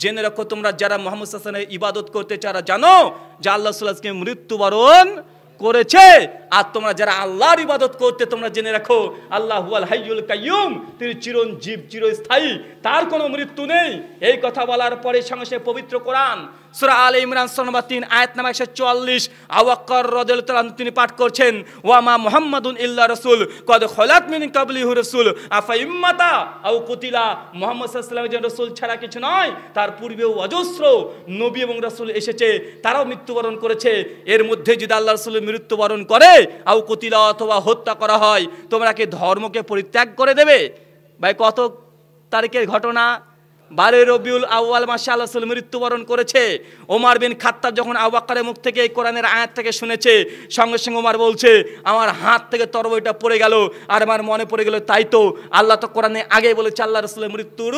জেনে রাখো তোমরা যারা মুহাম্মদ সাল্লাল্লাহু আলাইহি ওয়াসাল্লামের ইবাদত করতে যারা জানো যে আল্লাহ রাসূল কে মৃত্যুবরণ করেছে, আর তোমরা যারা আল্লাহর ইবাদত করতে তোমরা জেনে রাখো আল্লাহ হুয়াল হাইয়ুল কাইয়ুম, তিনি চিরঞ্জীব চিরস্থায়ী, তার কোনো মৃত্যু নেই। এই কথা বলার পরে সঙ্গে সঙ্গে পবিত্র কোরআন সূরা আলে ইমরান ৩ আয়াত নাম্বার ১৪৪ আবু বকর রাদিয়াল্লাহু আনহু তিনি পাঠ করছেন, ওয়া মা মুহাম্মাদুন ইল্লা রাসূল কদ খলাত মিন ক্বাবলিহি রাসূল আফা ইম্মাতা আও কুতিলা, মুহাম্মদ সাল্লাল্লাহু আলাইহি ওয়াসাল্লাম যে রাসূল ছাড়া কিছু নয়, তার পূর্বেও অজস্র নবী এবং রাসূল এসেছে, তারাও মৃত্যুবরণ করেছে। এর মধ্যে যদি আল্লাহ রাসূল মৃত্যুবরণ করে আও কুতিলা অথবা হত্যা করা হয়, তোমরা কি ধর্মকে পরিত্যাগ করে দেবে? ভাই কত তারিখের ঘটনা? ১২ রবিউল আউয়াল মাসে আল্লাহর রাসূল মৃত্যুবরণ করেছে। ওমর বিন খাত্তাব যখন আবু বকরের মুখ থেকে এই কোরআনের আয়াত থেকে শুনেছে, সঙ্গে সঙ্গে ওমর বলছে, আমার হাত থেকে তরবারিটা পড়ে গেল আর আমার মনে পড়ে গেল, তাই তো আল্লাহ তো কোরআনে আগেই বলেছে আল্লাহর রাসূলের মৃত্যুর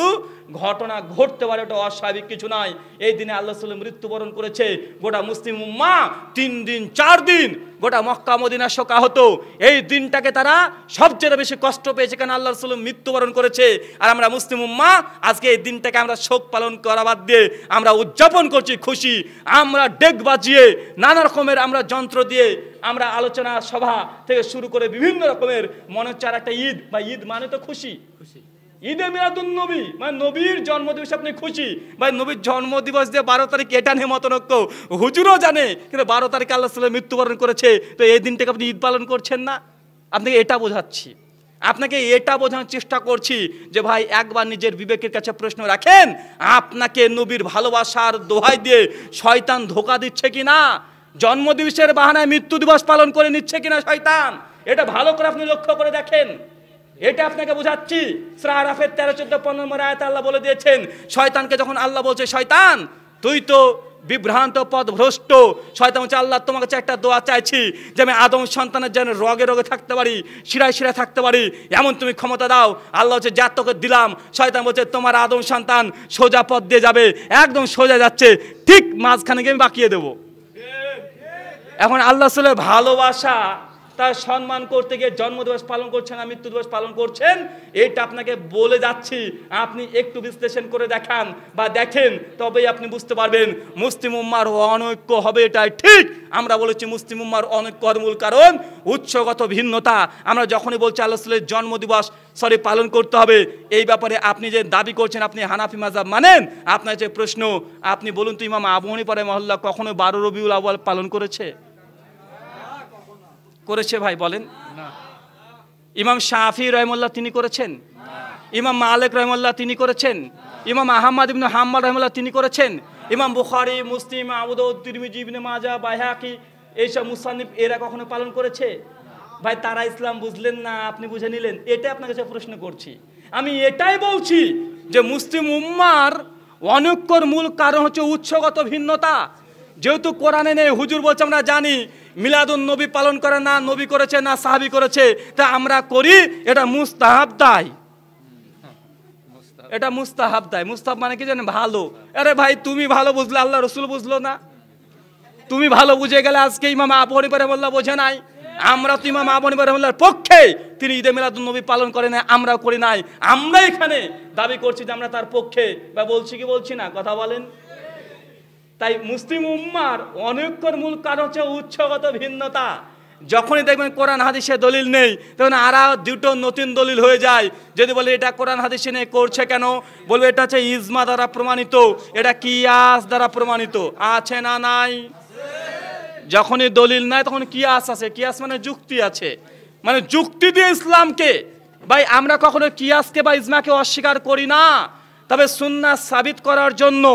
ঘটনা ঘটতে পারে, এটা অস্বাভাবিক কিছু নয়। এই দিনে আল্লাহর রাসূল মৃত্যুবরণ করেছে। গোটা মুসলিম উম্মা ৩ দিন ৪ দিন গোটা মক্কা মদিনা শোকাহত। এই দিনটাকে তারা সবচেয়ে বেশি কষ্ট পেয়েছে কারণ আল্লাহর রাসূল মৃত্যুবরণ করেছে। আর আমরা মুসলিম উম্মা আজকে এই দিনটাকে আমরা শোক পালন করা বাদ দিয়ে আমরা উদযাপন করছি খুশি, আমরা ডেক বাজিয়ে নানা রকমের আমরা যন্ত্র দিয়ে আমরা আলোচনা সভা থেকে শুরু করে বিভিন্ন রকমের মনে হচ্ছে আর একটা ঈদ, বা ঈদ মানে তো খুশি, খুশি ঈদে মিলাদুন নবী মানে নবীর জন্মদিবস আপনি খুশি। ভাই নবীর জন্মদিবস যে ১২ তারিখ এটা নিয়ে মতনৈক্য, হুজুরও জানে, কিন্তু ১২ তারিখে আল্লাহ রাসূল মৃত্যুবরণ করেছে, তো এই দিনটাকে আপনি ঈদ পালন করছেন না। আপনাকে এটা বোঝাচ্ছি, আপনাকে এটা বোঝানোর চেষ্টা করছি যে ভাই একবার নিজের বিবেকের কাছে প্রশ্ন রাখেন, আপনাকে নবীর ভালোবাসার দোহাই দিয়ে শয়তান ধোঁকা দিচ্ছে কিনা, জন্মদিবসের বাহানায় মৃত্যু দিবস পালন করে নিচ্ছে কিনা শয়তান, এটা ভালো করে আপনি লক্ষ্য করে দেখেন। এটা আপনাকে বোঝাচ্ছি। সূরা আরাফের ১৩, ১৪, ১৫ আয়াতে আল্লাহ বলে দিয়েছেন শয়তানকে, যখন আল্লাহ বলছে শয়তান তুই তো বিভ্রান্ত পথভ্রষ্ট, শয়তান বলছে আল্লাহ তোমার কাছে একটা দোয়া চাইছি যে আমি আদম সন্তানের যেন রগে রগে থাকতে পারি, শিরায় শিরায় থাকতে পারি, এমন তুমি ক্ষমতা দাও। আল্লাহ হচ্ছে যা তোকে দিলাম, শয়তান বলছে তোমার আদম সন্তান সোজা পথ দিয়ে যাবে, একদম সোজা যাচ্ছে, ঠিক মাঝখানে গিয়ে আমি বাঁকিয়ে দেবো। এখন আল্লাহ রাসূলের ভালোবাসা তার সম্মান করতে গিয়ে জন্মদিবস পালন করছেন না মৃত্যু দিবস পালন করছেন, এটা আপনাকে বলে যাচ্ছি। আপনি একটু বিশ্লেষণ করে দেখান বা দেখেন, তবেই আপনি বুঝতে পারবেন মুসলিম উম্মার অনৈক্য হবে। এটাই ঠিক আমরা বলেছি মুসলিম উম্মার অনৈক্যর মূল কারণ উৎসগত ভিন্নতা। আমরা যখনই বলছি আল্লাহ রাসূলের জন্মদিবস পালন করতে হবে, এই ব্যাপারে আপনি যে দাবি করছেন আপনি হানাফি মাযহাব মানেন, আপনার যে প্রশ্ন, আপনি বলুন তো ইমাম আবু হানিফা রাহিমাহুল্লাহ কখনো ১২ রবিউল আউয়াল পালন করেছে? করেছে ভাই বলেন না। ইমাম শাফি রাহিমাহুল্লাহ তিনি করেছেন? ইমাম মালিক রাহিমাহুল্লাহ তিনি করেছেন? ইমাম আহমদ ইবনে হাম্বল রাহিমাহুল্লাহ তিনি করেছেন? ইমাম বুখারী, মুসলিম, আবু দাউদ, তিরমিজি, ইবনে মাজাহ, বাইহাকি এইসব মুসান্নিফ এরা কখনো পালন করেছে? ভাই তারা ইসলাম বুঝলেন না, আপনি বুঝে নিলেন, এটা আপনার কাছে প্রশ্ন করছি। আমি এটাই বলছি যে মুসলিম উম্মার অনৈক্যর মূল কারণ হচ্ছে উৎসগত ভিন্নতা। যেহেতু কোরআনে নেই, হুজুর বলছে আমরা জানি মিলাদুন নবী পালন করে না নবী করেছে না সাহাবি করেছে, তা আমরা করি, এটা মুস্তাহাব দায়, এটা মুস্তাহাব দায়। মুস্তাহাব মানে কি জানেন? ভালো। আরে ভাই তুমি ভালো বুঝলে, আল্লাহ রাসূল বুঝলো না। তুমি ভালো বুঝে গেলে আজকে ইমাম আবু হানিফা রাহিমাহুল্লাহ বোঝে নাই, আমরা তো ইমাম আবু হানিফা রাহিমাহুল্লাহর পক্ষে, তিনি ঈদে মিলাদুন নবী পালন করে না, আমরাও করি নাই। আমরা এখানে দাবি করছি যে আমরা তার পক্ষে, বা বলছি কি বলছি না, কথা বলেন। তাই মুসলিম উম্মার অনৈক্যর মূল কারণ হচ্ছে উৎসগত ভিন্নতা। যখনই দেখবেন কোরআন হাদিসে দলিল নেই, তখন আরও দুটো নতুন দলিল হয়ে যায়। যদি বলে এটা কোরআন হাদিসে নেই করছে কেন, বলবে এটা হচ্ছে ইজমা দ্বারা প্রমাণিত, এটা কিয়াস দ্বারা প্রমাণিত। আছে না নাই? যখনই দলিল নাই তখন কিয়াস আছে। কিয়াস মানে যুক্তি আছে, মানে যুক্তি দিয়ে ইসলামকে। ভাই আমরা কখনো কিয়াসকে বা ইজমাকে অস্বীকার করি না, তবে সুন্নাহ সাবিত করার জন্য,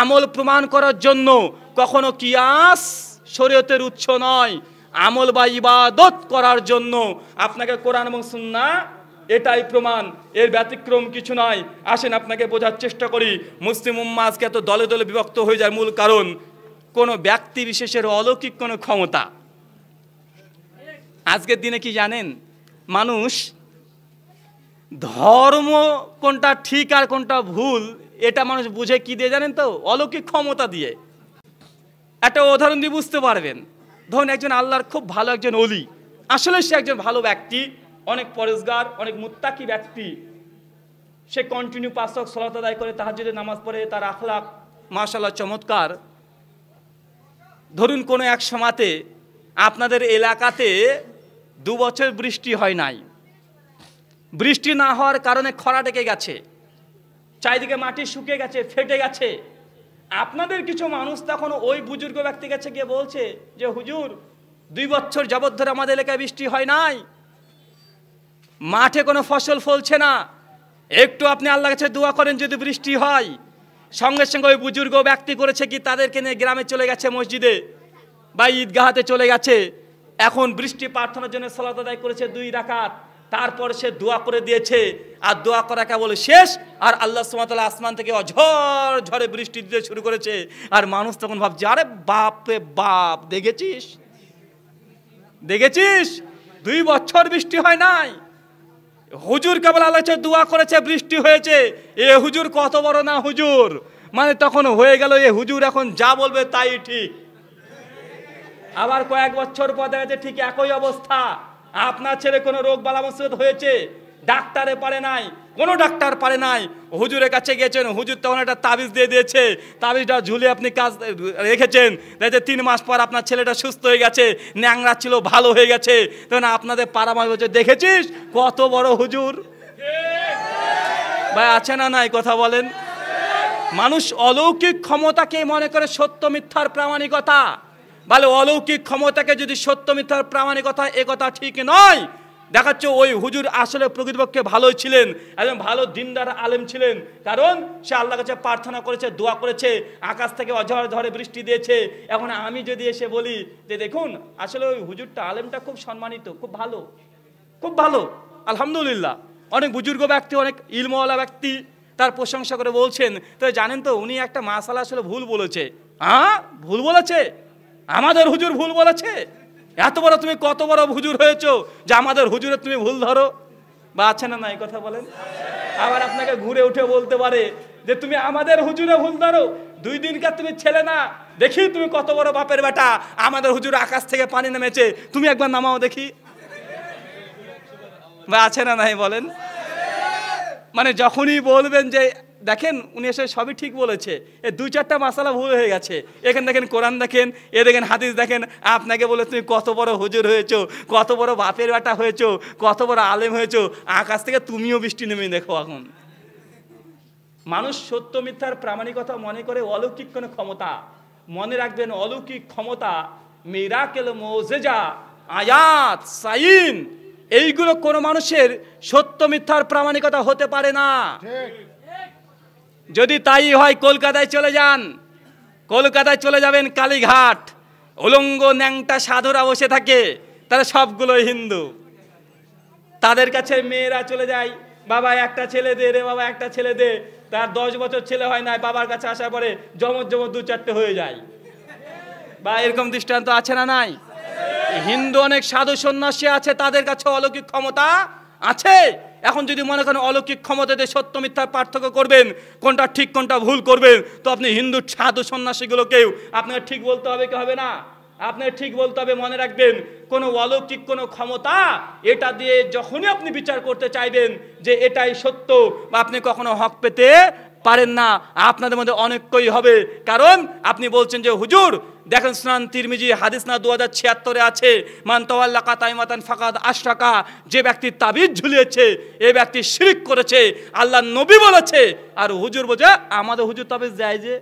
আমল প্রমাণ করার জন্য কখনো কিয়াস শরীয়তের উৎস নয়। আমল বা ইবাদত করার জন্য আপনাকে কোরআন এবং সুন্নাহ एटाई प्रमाण एर व्यतिक्रम किछु नाई। आसेन आपनाके बोझार चेष्टा करी मुस्लिम उम्मा आजके एत दले दले विभक्त हये जाय मूल कारण कोनो व्यक्ति विशेषेर अलौकिक कोनो क्षमता। आजकेर दिने कि जानेन मानुष धर्म कोनटा ठीक आर कोनटा भूल एटा मानुष बुझे कि दिये जानेन तो अलौकिक क्षमता दिये। একটা উদাহরণ দিয়ে বুঝতে পারবেন। ধরুন একজন আল্লাহর খুব ভালো একজন ওলি, আসলে সে একজন ভালো ব্যক্তি, অনেক পরহেজগার, অনেক মুত্তাকি ব্যক্তি। সে কন্টিনিউ পাঁচ ওয়াক্ত সালাত আদায় করে, তাহাজ্জুদের নামাজ পড়ে, তার আখলাক মাশাআল্লাহ চমৎকার। ধরুন কোনো এক সময়তে আপনাদের এলাকাতে ২ বছর বৃষ্টি হয় নাই। বৃষ্টি না হওয়ার কারণে খরা ঢেকে গেছে, চারিদিকে মাটি শুকিয়ে গেছে, ফেটে গেছে। আপনাদের কিছু মানুষ তখন ওই বুজুর্গ ব্যক্তির কাছে গিয়ে বলছে যে হুজুর 2 বছর যাবত ধরে আমাদের এলাকায় বৃষ্টি হয় নাই, মাঠে কোনো ফসল ফলছে না, একটু আপনি আল্লাহর কাছে দোয়া করেন যদি বৃষ্টি হয়। সঙ্গে সঙ্গে ওই বুজুর্গ ব্যক্তি করেছে কি তাদেরকে নিয়ে গ্রামে চলে গেছে, মসজিদে বা ঈদগাহতে চলে গেছে। এখন বৃষ্টি প্রার্থনার জন্য সালাত আদায় করেছে 2 রাকাত, তারপর সে দোয়া করে দিয়েছে, আর দোয়া করা কেবল শেষ আর আল্লাহ সুবহানাহু ওয়া তাআলা আসমান থেকে অঝড় ঝড়ে বৃষ্টি দিতে শুরু করেছে। আর মানুষ তখন ভাবছে আরে বাপ রে বাপ, দেখেছিস 2 বছর বৃষ্টি হয় নাই, হুজুর কেবল আল্লাহর কাছে দোয়া করেছে বৃষ্টি হয়েছে, এ হুজুর কত বড় না হুজুর। মানে তখন হয়ে গেল এ হুজুর এখন যা বলবে তাই ঠিক। আবার কয়েক বছর পর দেখা যায় ঠিক একই অবস্থা। আপনার ছেলে কোনো রোগ বালা মুসিবত হয়েছে, ডাক্তারে পারে নাই, কোনো ডাক্তার পারে নাই, হুজুরের কাছে গিয়েছেন, হুজুর তখন একটা তাবিজ দিয়ে দিয়েছে, তাবিজটা ঝুলে আপনি কাজ রেখেছেন, দেখে 3 মাস পর আপনার ছেলেটা সুস্থ হয়ে গেছে, ন্যাংরা ছিল ভালো হয়ে গেছে। তখন আপনাদের পারামাস বলছে দেখেছিস কত বড় হুজুর। ভাই আছে না নাই কথা বলেন? মানুষ অলৌকিক ক্ষমতাকে মনে করে সত্য মিথ্যার প্রামাণিকতা। ভালো অলৌকিক ক্ষমতাকে যদি সত্য মিথ্যার প্রামাণিকতা, এ কথা ঠিক নয়। দেখাচ্ছে ওই হুজুর আসলে প্রকৃতপক্ষে ভালোই ছিলেন, একজন ভালো দিনদার আলেম ছিলেন, কারণ সে আল্লাহর কাছে প্রার্থনা করেছে, দোয়া করেছে, আকাশ থেকে অঝড় ঝড়ে বৃষ্টি দিয়েছে। এখন আমি যদি এসে বলি যে দেখুন আসলে ওই হুজুরটা আলেমটা খুব সম্মানিত, খুব ভালো আলহামদুলিল্লাহ, অনেক বুজুর্গ ব্যক্তি, অনেক ইলমওয়ালা ব্যক্তি, তার প্রশংসা করে বলছেন, তো জানেন তো উনি একটা মাসালা আসলে ভুল বলেছে। হ্যাঁ ভুল বলেছে, আমাদের হুজুর ভুল বলেছে, এত বড় তুমি কত বড় হুজুর হয়েছো যে আমাদের হুজুরে তুমি ভুল ধরো। বা আছে না নাই কথা বলেন? আবার আপনাকে ঘুরে উঠে বলতে পারে যে তুমি আমাদের হুজুরে ভুল ধরো, 2 দিনকার তুমি ছেলে না, দেখি তুমি কত বড় বাপের বেটা, আমাদের হুজুর আকাশ থেকে পানি নেমেছে, তুমি একবার নামাও দেখি। বা আছে না নাই বলেন? মানে যখনই বলবেন যে দেখেন উনি এসে সবই ঠিক বলেছে, এ 2-4টা মাসালা ভুল হয়ে গেছে, এখন দেখেন কোরআন দেখেন, এ দেখেন হাদিস দেখেন, আপনাকে বলে তুমি কত বড় হুজুর হয়েছো, কত বড় বাপের বেটা হয়েছো, কত বড় আলেম হয়েছো, আকাশ থেকে তুমিও বৃষ্টি নেমে দেখো। এখন মানুষ সত্য মিথ্যার প্রামাণিকতা মনে করে অলৌকিক কোনো ক্ষমতা। মনে রাখবেন অলৌকিক ক্ষমতা, মিরাকেল, মুজিজা, আয়াত, সাইন, এইগুলো কোনো মানুষের সত্য মিথ্যার প্রামাণিকতা হতে পারে না। যদি তাই হয় কলকাতায় চলে যান, কলকাতায় চলে যাবেন কালীঘাট, উলঙ্গ ন্যাংটা সাধুরা বসে থাকে, তারা সবগুলোই হিন্দু। তাদের কাছে মেয়েরা চলে যায়, বাবা একটা ছেলে দে রে, বাবা একটা ছেলে দে। তার 10 বছর ছেলে হয় না, বাবার কাছে আসার পরে জমজ 2-4টে হয়ে যায়। বা এরকম দৃষ্টান্ত আছে না নাই? হিন্দু অনেক সাধু সন্ন্যাসী আছে, তাদের কাছে অলৌকিক ক্ষমতা আছে। এখন যদি মনে করেন অলৌকিক ক্ষমতাতে সত্য মিথ্যার পার্থক্য করবেন, কোনটা ঠিক কোনটা ভুল করবেন, তো আপনি হিন্দু সাধু সন্ন্যাসীগুলোকেও আপনাকে ঠিক বলতে হবে কি হবে না? আপনাকে ঠিক বলতে হবে। মনে রাখবেন কোনো অলৌকিক কোনো ক্ষমতা, এটা দিয়ে যখনই আপনি বিচার করতে চাইবেন যে এটাই সত্য, বা আপনি কখনো হক পেতে পারেন না। আপনাদের মধ্যে অনেকই হবে, কারণ আপনি বলছেন যে হুজুর দেখেন সুনান তিরমিজি হাদিস না 2076 আছে, মান তাওয়াল্লা কাতাইমাতান ফাকাদ আশরাকা, যে ব্যক্তি তাবিজ ঝুলিয়েছে এই ব্যক্তি শিরক করেছে, আল্লাহ নবী বলেছে। আর হুজুর বলে আমাদের হুজুর তাবিজ দেয় যে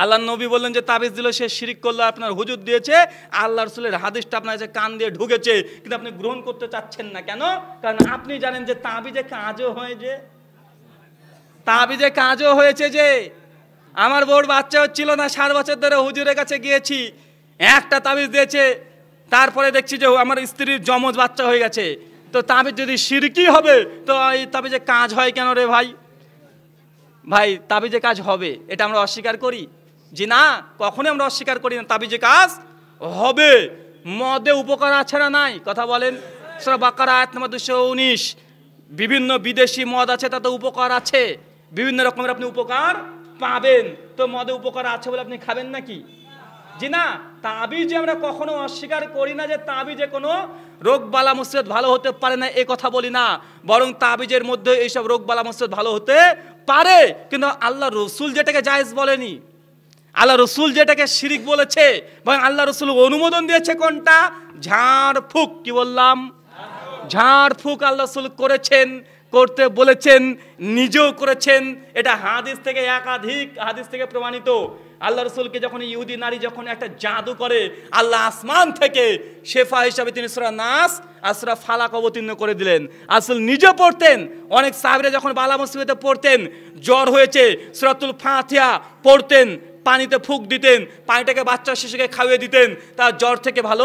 আল্লাহ নবী বললেন যে তাবিজ দিল সে শিরক করলো, আপনার হুজুর দিয়েছে, আল্লাহ রাসূলের হাদিসটা আপনার কাছে কান দিয়ে ঢুকেছে, কিন্তু আপনি গ্রহণ করতে চাচ্ছেন না। কেন? কারণ আপনি জানেন যে তাবিজে কাজও হয়, যে তাবিজে কাজও হয়েছে। যে আমার বড় বাচ্চা হচ্ছিল না, 4 বছর ধরে হুজুরের কাছে গিয়েছি, একটা তাবিজ দিয়েছে, তারপরে দেখছি যে আমার স্ত্রীর জমজ বাচ্চা হয়ে গেছে। तो ताबिज यदि शिरकी होबे तो ताबिजे काज हय केन रे भाई भाई ताबिजे काज होबे एटा आमरा अस्वीकार करी जी ना कखनोई आमरा अस्वीकार करी ना ताबिजे काज होबे मदे उपकार आछे ना नाई कथा बोलेन सूरा बकरा आयत नम्बर 219 विभिन्न विदेशी मद आछे ताते उपकार आछे विभिन्न रकमेर आपनि उपकार पाबेन तो मदे उपकार आछे बोले आपनि खाबेन नाकि जी ना ताबिजे आमरा कखनो अस्वीकार करी ना जे ताबिजे कोनो रोग बाला मुसीबत भालो होते पारे ना ए कथा बोली ना बरং ताबिजेर मध्य एई सब रोग बाला मुसीबत भालो होते पारे किन्तु आल्लाह रसूल जेटाके जायज बोलेनी आल्लाह रसूल जेटाके शिरिक बोलेछे बरং आल्लाह रसूल अनुमोदन दिয়েছে কোনটা झाड़फूक कि बोललाम झाड़फूक आल्लाह रसूल করেছেন করতে বলেছেন নিজেও করেছেন এটা হাদিস থেকে একাধিক হাদিস থেকে প্রমাণিত আল্লাহ রাসূলকে যখন ইহুদি নারী যখন একটা জাদু করে আল্লাহ আসমান থেকে শেফা হিসাবে তিনি সূরা নাস আসরা ফালাক অবতীর্ণ করে দিলেন আসল নিজে পড়তেন অনেক সাহাবীরা যখন বালা মুসিবতে পড়তেন জ্বর হয়েছে সূরাতুল ফাতিহা পড়তেন পানিতে ফুঁক দিতেন পানিটাকে বাচ্চা শিশুকে খাইয়ে দিতেন তার জ্বর থেকে ভালো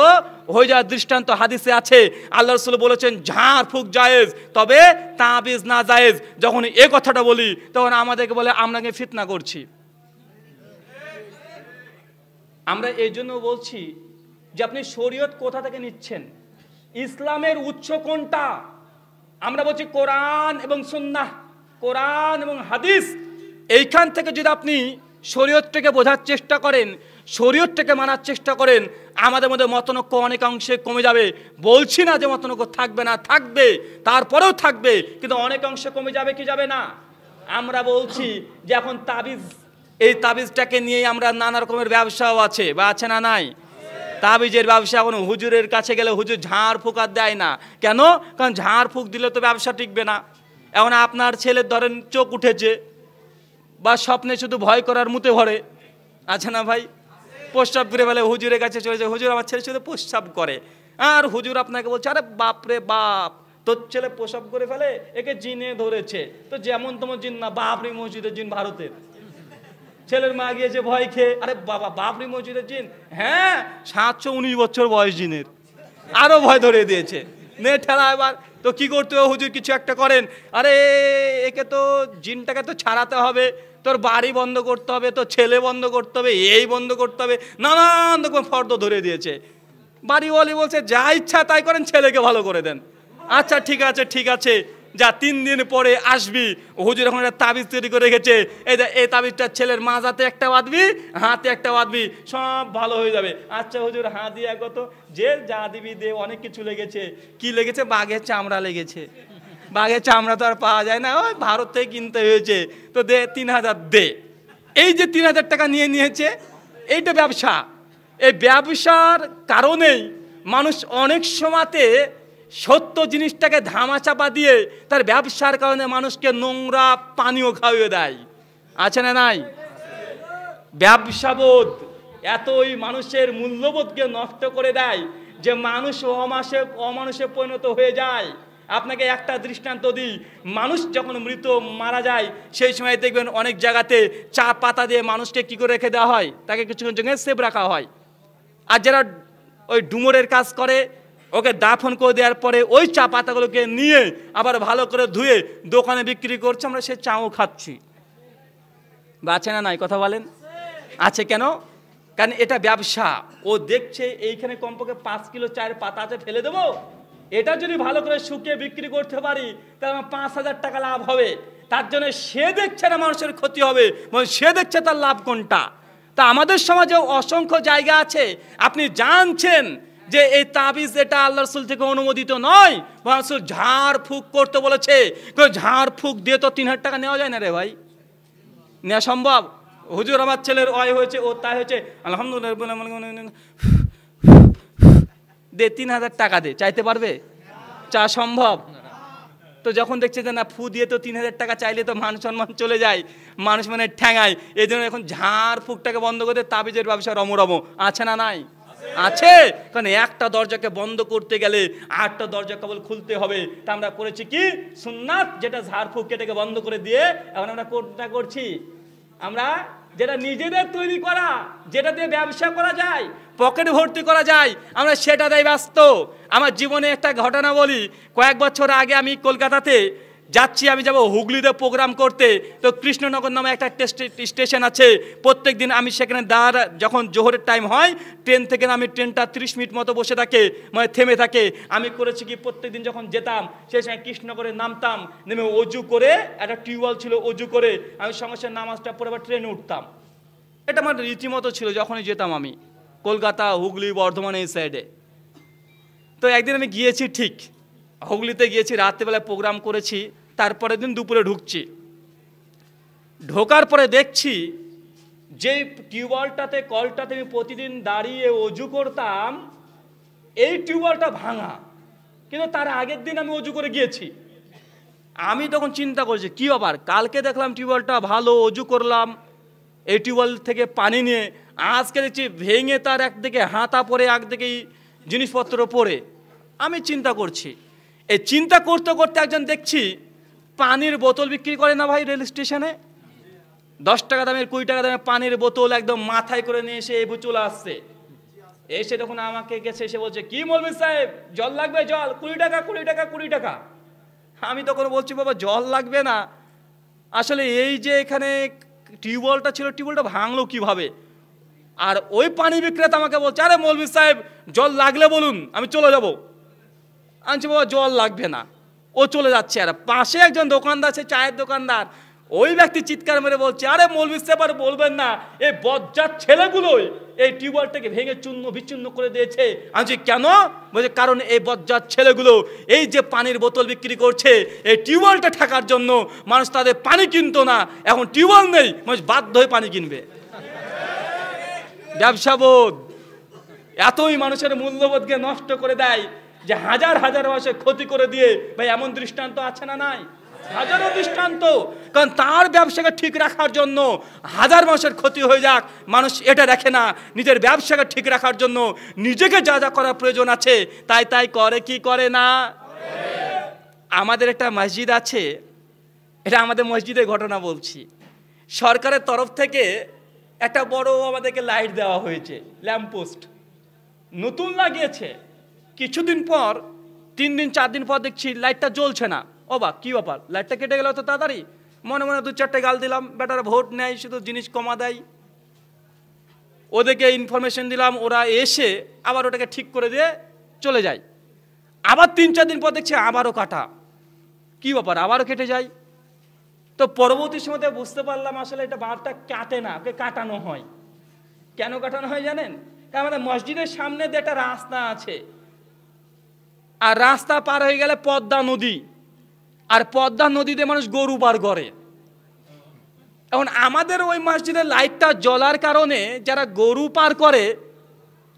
হয়ে যাওয়ার দৃষ্টান্ত হাদিসে আছে আল্লাহর রাসূল বলেছেন ঝাড় ফুঁক জায়েজ তবে তাবিজ না জায়েজ যখন এই কথাটা বলি তখন আমাদেরকে বলে আমরাকে ফিতনা করছি আমরা এইজন্য বলছি যে আপনি শরীয়ত কোথা থেকে নিচ্ছেন ইসলামের উৎস কোনটা আমরা বলছি কোরআন এবং সুন্নাহ কোরআন এবং হাদিস এইখান থেকে যদি আপনি শরীয়তটাকে বোঝার চেষ্টা করেন শরীয়তটাকে মানার চেষ্টা করেন আমাদের মধ্যে মতনৈক্য অনেক অংশে কমে যাবে বলছি না যে মতনৈক্য থাকবে না থাকবে তারপরেও থাকবে কিন্তু অনেক অংশে কমে যাবে কি যাবে না আমরা বলছি যে এখন তাবিজ এই তাবিজটাকে নিয়ে আমরা নানা রকমের ব্যবসাও আছে বা আছে না নাই তাবিজের ব্যবসা এখন হুজুরের কাছে গেলে হুজুর ঝাড় ফুঁকা দেয় না কেন কারণ ঝাড় ফুঁক দিলে তো ব্যবসা টিকবে না এখন আপনার ছেলের ধরেন চোখ উঠেছে বা স্বপ্নে শুধু ভয় করার মুতে ভরে আছে না ভাই প্রস্রাব করে বলে হুজুরের কাছে চলে যায় হুজুর আমার ছেলে শুধু প্রস্রাব করে আর হুজুর আপনাকে বলছে আরে বাপ রে বাপ তোর ছেলে প্রস্রাব করে ফেলে একে জিনে ধরেছে তো যেমন তেমন জিন না বাপরি মসজিদের জিন ভারতের ছেলের মা গিয়েছে ভয় খেয়ে আরে বাবা বাপরি মসজিদের জিন হ্যাঁ 719 বছর বয়স জিনের আরও ভয় ধরিয়ে দিয়েছে নে ঠেলা এবার তো কি করতে হবে হুজুর কিছু একটা করেন আরে একে তো জিনটাকে তো ছাড়াতে হবে তোর বাড়ি বন্ধ করতে হবে তোর ছেলে বন্ধ করতে হবে এই বন্ধ করতে হবে নানান রকম ফর্দ ধরে দিয়েছে বাড়িওয়ালি বলছে যা ইচ্ছা তাই করেন ছেলেকে ভালো করে দেন আচ্ছা ঠিক আছে যা 3 দিন পরে আসবি হুজুর এখন একটা তাবিজ তৈরি করে রেখেছে এই তাবিজটা ছেলের মাজাতে একটা বাঁধবি হাতে একটা বাঁধবি সব ভালো হয়ে যাবে আচ্ছা হুজুর হাত দিয়ে কত যে যা দিবি দে অনেক কিছু লেগেছে কি লেগেছে বাঘের চামড়া লেগেছে বাঘের চামড়া তো আর পাওয়া যায় না ওই ভারত থেকে কিনতে হয়েছে তো দে 3000 দে এই যে 3000 টাকা নিয়ে নিয়েছে এইটা ব্যবসা এই ব্যবসার কারণেই মানুষ অনেক সময়তে সত্য জিনিসটাকে ধামা চাপা দিয়ে তার ব্যবসার কারণে মানুষকে নোংরা পানীয় খাওয়িয়ে দেয় আছে না নাই ব্যবসাবোধ এতই মানুষের মূল্যবোধকে নষ্ট করে দেয় যে মানুষ অমানুষে পরিণত হয়ে যায় আপনাকে একটা দৃষ্টান্ত দিই মানুষ যখন মৃত মারা যায় সেই সময় দেখবেন অনেক জায়গাতে চা পাতা দিয়ে মানুষকে কী করে রেখে দেওয়া হয় তাকে কিছুক্ষণ জন্য সেভ রাখা হয় আর যারা ওই ডুমরের কাজ করে ওকে দাফন করে দেওয়ার পরে ওই চা পাতাগুলোকে নিয়ে আবার ভালো করে ধুয়ে দোকানে বিক্রি করছে আমরা সে চাও খাচ্ছি বা আছে না নাই কথা বলেন আছে কেন কারণ এটা ব্যবসা ও দেখছে এইখানে কমপক্ষে 5 কিলো চায়ের পাতা আছে ফেলে দেবো এটা যদি ভালো করে শুকিয়ে বিক্রি করতে পারি তাহলে আমার 5000 টাকা লাভ হবে তার জন্য সে দেখছে না মানুষের ক্ষতি হবে মানে সে দেখছে তার লাভ কোনটা তা আমাদের সমাজে অসংখ্য জায়গা আছে আপনি জানছেন যে এই তাবিজ এটা আল্লাহর রাসূল থেকে অনুমোদিত নয় বরং রাসূল ঝাড় ফুঁক করতে বলেছে কেউ ঝাড় ফুঁক দিয়ে তো 3000 টাকা নেওয়া যায় না রে ভাই নেওয়া সম্ভব হুজুর আমার ছেলের অয় হয়েছে ও তাই হয়েছে আলহামদুলিল্লাহ দে 3000 টাকা দে চাইতে পারবে চা সম্ভব তো যখন দেখছে যে না ফু দিয়ে তো 3000 টাকা চাইলে তো মান সম্মান চলে যায় মানুষ মানে ঠ্যাঙায় এই জন্য এখন ঝাড় ফুঁকটাকে বন্ধ করে তাবিজের ব্যবসা রমরম আছে না নাই আছে কারণ একটা দরজাকে বন্ধ করতে গেলে 8টা দরজা কেবল খুলতে হবে তা আমরা করেছি কি সুন্নাত যেটা ঝাড়ফুঁক কেটেকে বন্ধ করে দিয়ে এখন আমরা কোনটা করছি আমরা যেটা নিজেদের তৈরি করা, যেটা দিয়ে ব্যবসা করা যায়, পকেট ভর্তি করা যায়, আমরা সেটাতেই ব্যস্ত। আমার জীবনে একটা ঘটনা বলি, কয়েক বছর আগে আমি কলকাতাতে যাচ্ছি, আমি যাব হুগলিতে প্রোগ্রাম করতে। তো কৃষ্ণনগর নামে একটা স্টেশন আছে, প্রত্যেক দিন আমি সেখানে দাঁড়া, যখন জোহরের টাইম হয় ট্রেন থেকে আমি, ট্রেনটা 30 মিনিট মতো বসে থাকে মানে থেমে থাকে। আমি করেছি কি, প্রত্যেক দিন যখন যেতাম সেই সময় কৃষ্ণনগরে নামতাম, নেমে অজু করে, একটা টিউবওয়েল ছিল, অজু করে আমি সঙ্গে সঙ্গে নামাজটা পড়ে আবার ট্রেনে উঠতাম। এটা আমার রীতিমতো ছিল যখনই যেতাম আমি কলকাতা, হুগলি, বর্ধমান এই সাইডে। তো একদিন আমি গিয়েছি, ঠিক হুগলিতে গিয়েছি, রাত্রেবেলায় প্রোগ্রাম করেছি, তারপরের দিন দুপুরে ঢুকছি। ঢোকার পরে দেখছি যে টিউবওয়েলটাতে, কলটাতে আমি প্রতিদিন দাঁড়িয়ে অজু করতাম, এই টিউবওয়েলটা ভাঙা। কিন্তু তার আগের দিন আমি অজু করে গিয়েছি। আমি তখন চিন্তা করছি কি আবার, কালকে দেখলাম টিউবওয়েলটা ভালো, অজু করলাম, এই টিউবওয়েল থেকে পানি নিয়ে, আজকে দেখছি ভেঙে তার একদিকে হাতা পরে, একদিকে জিনিসপত্র পরে। আমি চিন্তা করছি, এই চিন্তা করতে করতে একজন দেখছি পানির বোতল বিক্রি করে না ভাই রেল স্টেশনে, 10 টাকা দামের 20 টাকা দামের পানির বোতল একদম মাথায় করে নিয়ে এসে এবু চলে আসছে। এসে তখন আমাকে গেছে, এসে বলছে কি মলবি সাহেব জল লাগবে, জল 20 টাকা 20 টাকা 20 টাকা। আমি তখন বলছি বাবা জল লাগবে না, আসলে এই যে এখানে টিউবওয়েলটা ছিল, টিউবওয়েলটা ভাঙলো কিভাবে। আর ওই পানি বিক্রেতা আমাকে বলছে আরে মলবি সাহেব জল লাগলে বলুন আমি চলে যাবো। আনছি বাবা জল লাগবে না, ও চলে যাচ্ছে। আর পাশে একজন দোকানদার, সে চায়ের দোকানদার, ওই ব্যক্তি চিৎকার মেরে বলছে আরে মৌলভী সাহেব আর বলবেন না, এই বজ্জাত ছেলেগুলোই এই টিউবওয়েলটাকে ভেঙে চূর্ণ বিচ্ছিন্ন করে দিয়েছে। আমি বলছি কেন, বলছে কারণ এই বজ্জাত ছেলেগুলো এই যে পানির বোতল বিক্রি করছে, এই টিউবওয়েলটা থাকার জন্য মানুষ তাদের পানি কিনতো না, এখন টিউবওয়েল নেই মানুষ বাধ্য হয়ে পানি কিনবে। ব্যবসাবোধ এতই মানুষের মূল্যবোধকে নষ্ট করে দেয় যে হাজার হাজার মানুষের ক্ষতি করে দিয়ে। ভাই এমন দৃষ্টান্ত আছে না নাই, হাজারো দৃষ্টান্ত। কারণ তার ব্যবসাকে ঠিক রাখার জন্য হাজার মানুষের ক্ষতি হয়ে যাক, মানুষ এটা দেখে না। নিজের ব্যবসাকে ঠিক রাখার জন্য নিজেকে যা যা করার প্রয়োজন আছে তাই তাই করে, কি করে না। আমাদের একটা মসজিদ আছে, এটা আমাদের মসজিদের ঘটনা বলছি। সরকারের তরফ থেকে একটা বড় আমাদেরকে লাইট দেওয়া হয়েছে, ল্যাম্পপোস্ট নতুন লাগিয়েছে। কিছুদিন পর 3 দিন 4 দিন পর দেখছি লাইটটা জ্বলছে না। ওবা কি ব্যাপার, লাইটটা কেটে গেল তো তাড়াতাড়ি। মনে মনে 2-4টে গাল দিলাম, বেটার ভোট নেয় শুধু জিনিস কমা দেয়। ওদেরকে ইনফরমেশন দিলাম, ওরা এসে আবার ওটাকে ঠিক করে দিয়ে চলে যায়। আবার 3-4 দিন পর দেখছি আবারও কাটা, কি ব্যাপার আবারও কেটে যায়। তো পরবর্তী সময়তে বুঝতে পারলাম আসলে এটা বারটা কাটে না, ওকে কাটানো হয়। কেন কাটানো হয় জানেন, কারণ আমাদের মসজিদের সামনে দিয়ে একটা রাস্তা আছে, আর রাস্তা পার হয়ে গেলে পদ্মা নদী, আর পদ্মা নদীতে মানুষ গরু পার করে। এখন আমাদের ওই মসজিদের লাইটটা জ্বলার কারণে যারা গরু পার করে,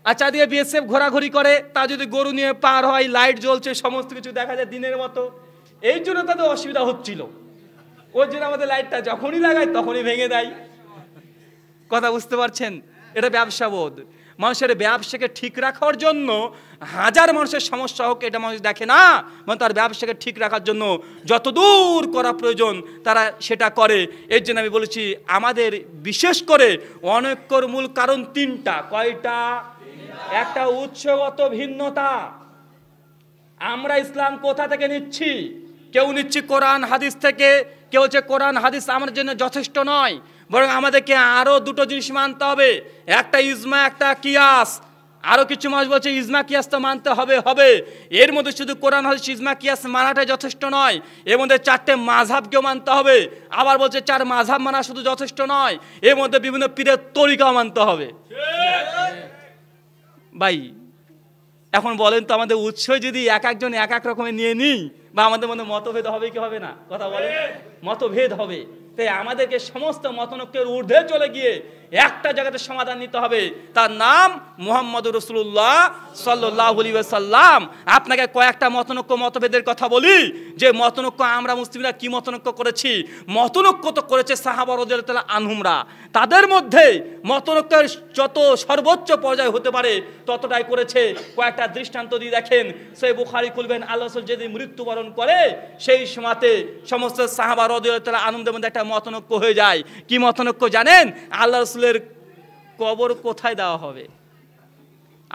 আর চারিদিকে বিএসএফ ঘোরাঘুরি করে, তা যদি গরু নিয়ে পার হয়, লাইট জ্বলছে, সমস্ত কিছু দেখা যায় দিনের মতো, এই জন্য তাদের অসুবিধা হচ্ছিল। ওই জন্য আমাদের লাইটটা যখনই লাগায় তখনই ভেঙে দেয়। কথা বুঝতে পারছেন, এটা ব্যবসা বোধ। মানুষের ব্যবসাকে ঠিক রাখার জন্য হাজার মানুষের সমস্যা হোক এটা মানুষ দেখে না, মানে তার ব্যবসাকে ঠিক রাখার জন্য যতদূর করা প্রয়োজন তারা সেটা করে। এর জন্য আমি বলেছি আমাদের বিশেষ করে অনৈক্যর মূল কারণ 3টা। কয়টা? একটা উৎসগত ভিন্নতা। আমরা ইসলাম কোথা থেকে নিচ্ছি? কেউ নিচ্ছি কোরআন হাদিস থেকে, কেউ হচ্ছে কোরআন হাদিস আমার জন্য যথেষ্ট নয়, বরং আমাদেরকে আরও 2টো জিনিস মানতে হবে, একটা ইজমা, একটা কিয়াস। আরও কিছু মানুষ বলছে ইজমা কিয়াস তো মানতে হবে হবে, এর মধ্যে শুধু কোরআন হাদিস ইজমা কিয়াস মানাটা যথেষ্ট নয়, এর মধ্যে 4টে মাযহাবকেও মানতে হবে। আবার বলছে 4 মাযহাব মানা শুধু যথেষ্ট নয়, এর মধ্যে বিভিন্ন পীরের তরিকাও মানতে হবে। ভাই এখন বলেন তো, আমাদের উৎস যদি এক একজন এক এক রকমের নিয়ে নিই, বা আমাদের মধ্যে মতভেদ হবে কি হবে না? কথা বলেন, মতভেদ হবে। তাই আমাদেরকে সমস্ত মতনৈক্যের ঊর্ধ্বে চলে গিয়ে একটা জায়গাতে সমাধান নিতে হবে, তার নাম মুহাম্মদুর রাসূলুল্লাহ সাল্লাল্লাহু আলাইহি ওয়াসাল্লাম। আপনাকে কয়েকটা মতনৈক্য মতভেদের কথা বলি, যে মতনৈক্য আমরা মুসলিমরা কি মতনৈক্য করেছি। মতনৈক্য তো করেছে সাহাবা রাদিয়াল্লাহু তাআলা আনহুমরা, তাদের মধ্যে মতনৈক্যের যত সর্বোচ্চ পর্যায় হতে পারে ততটাই করেছে। কয়েকটা দৃষ্টান্ত দিয়ে দেখেন, সহিহ বুখারী খুলবেন, আল্লাহ রাসূল যেদিন মৃত্যুবরণ पालन करे सेई समाते समस्त साहाबा रदियल्लाहु ताआला आनंदेर मध्ये एकटा मतनक्य हये जाय कि मतनक्य जानेन आल्लाह रसूलेर कबर कोथाय देওয়া হবে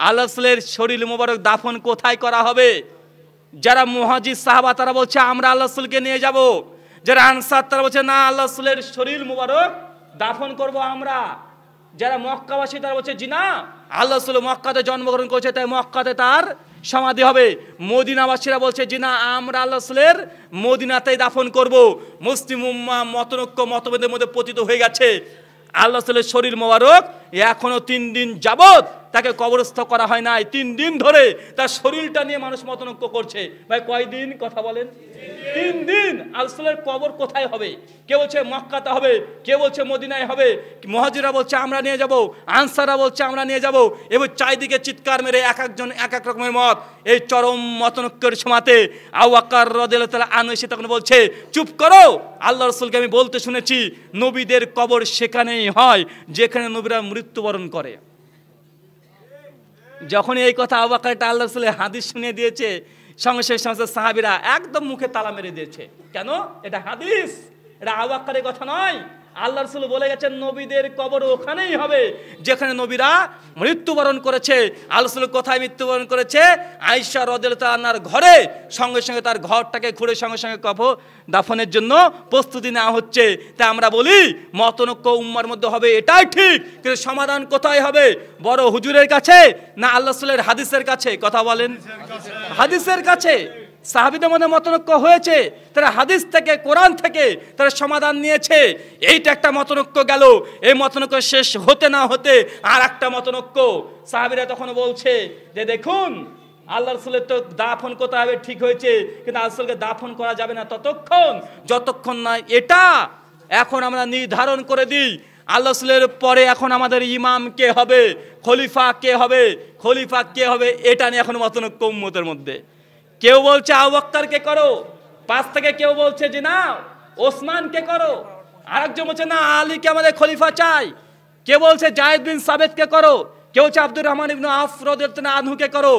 आल्लाह रसूलेर शरीर मुबारक दाफन कोथाय करा होबे যারা মুহাজির সাহাবা তারা বলছে আমরা আল্লাহ রাসূলকে নিয়ে যাব যারা আনসার তারা বলছে না আল্লাহ রাসূলের শরীর মুবারক দাফন করব আমরা যারা মক্কাবাসী তারা বলছে জি না আল্লাহ রাসূল মক্কাতে জন্মগ্রহণ করেছে তাই মক্কাতে তার সমাধি হবে মদিনাবাসীরা বলছে জি না আমরা আল্লাহ রাসূলের মদিনাতেই দাফন করব মুসলিম উম্মাহ মতনক্য মতভেদের মধ্যে পতিত হয়ে গেছে আল্লাহ রাসূলের শরীর মুবারক এখনো ৩ দিন যাবত তাকে কবরস্থ করা হয় নাই ৩ দিন ধরে তার শরীরটা নিয়ে মানুষ মতনক্য করছে ভাই কয় দিন কথা বলেন ৩ দিন আল্লাহ রাসূলের কবর কোথায় হবে কে বলছে মক্কাতে হবে কে বলছে মদিনায় হবে মুহাজিররা বলছে আমরা নিয়ে যাব আনসাররা বলছে আমরা নিয়ে যাব এবং চারিদিকে চিৎকার মেরে এক একজন এক এক রকমের মত এই চরম মতনক্যের সমাতে আবু বকর রাদিয়াল্লাহু তাআলা আনহু এসে তখন বলছে চুপ করো আল্লাহর রাসূলকে আমি বলতে শুনেছি নবীদের কবর সেখানেই হয় যেখানে নবীরা মৃত্যুবরণ করে যখনই এই কথা আবু বকর আল্লাহর রাসূলের হাদিস শুনে দিয়েছে সঙ্গে সঙ্গে সাহাবীরা একদম মুখে তালা মেরে দিয়েছে কেন এটা হাদিস এটা আবু বকরের কথা নয় আল্লাহর রাসূল বলে গেছেন নবীদের কবর ওখানেই হবে যেখানে নবীরা মৃত্যুবরণ করেছে আল্লাহর রাসূল কোথায় মৃত্যুবরণ করেছে আয়েশা রাদিয়াল্লাহু আনহার ঘরে সঙ্গে সঙ্গে তার ঘরটাকে ঘুরে সঙ্গে সঙ্গে কবর দাফনের জন্য প্রস্তুতি নেওয়া হচ্ছে তাই আমরা বলি মতনক্য উম্মার মধ্যে হবে এটাই ঠিক কিন্তু সমাধান কোথায় হবে বড় হুজুরের কাছে না আল্লাহর রাসূলের হাদিসের কাছে কথা বলেন হাদিসের কাছে সাহাবীদের মধ্যে মতনক্য হয়েছে তারা হাদিস থেকে কোরআন থেকে তারা সমাধান নিয়েছে এইটা একটা মতনক্য গেল এই মতনক্য শেষ হতে না হতে আর একটা মতনক্য সাহাবীরা তখন বলছে যে দেখুন আল্লাহর রাসূলের তো দাফন করতে হবে ঠিক হয়েছে কিন্তু আল্লাহর রাসূলকে দাফন করা যাবে না ততক্ষণ যতক্ষণ না এটা এখন আমরা নির্ধারণ করে দিই আল্লাহর রাসূলের পরে এখন আমাদের ইমাম কে হবে খলিফা কে হবে এটা নিয়ে এখন মতনক্য উম্মতের মধ্যে কেউ বলছে আবু বকরকে করো পাঁচ থেকে কেউ বলছে যে না ওসমানকে করো আরেকজন বলছে না আলীকে আমাদের খলিফা চাই কে বলছে যায়েদ বিন সাবেতকে করো কেউ বলছে আব্দুর রহমান ইবনে আউফ রাদিয়াল্লাহু আনহুকে করো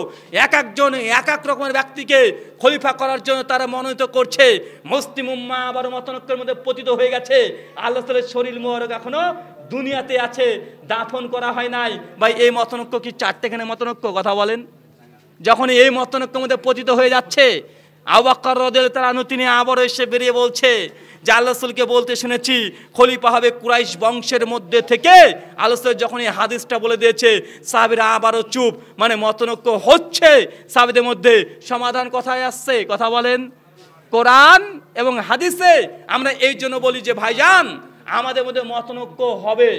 এক একজন এক এক রকমের ব্যক্তিকে খলিফা করার জন্য তারা মনোনীত করছে মুসলিম উম্মাহ আবার মতনক্যের মধ্যে পতিত হয়ে গেছে আল্লাহ তাআলার শরীর মুবারক এখনো দুনিয়াতে আছে দাফন করা হয় নাই ভাই এই মতনক্য কি চারটেখানে মতনক্য কথা বলেন যখন এই মতনক্যের মধ্যে পতিত হয়ে যাচ্ছে আবু বকর রাদিয়াল্লাহু আনহু তিনি আবার এসে বেরিয়ে বলছে যে আল্লাহর রাসূলকে বলতে শুনেছি খলিফা হবে কুরাইশ বংশের মধ্যে থেকে আল্লাহ যখন এই হাদিসটা বলে দিয়েছে সাহাবীরা আবারও চুপ মানে মতনক্য হচ্ছে সাহাবীদের মধ্যে সমাধান কোথায় আসছে কথা বলেন কোরআন এবং হাদিসে আমরা এই জন্য বলি যে ভাইজান আমাদের মধ্যে মতনক্য হবে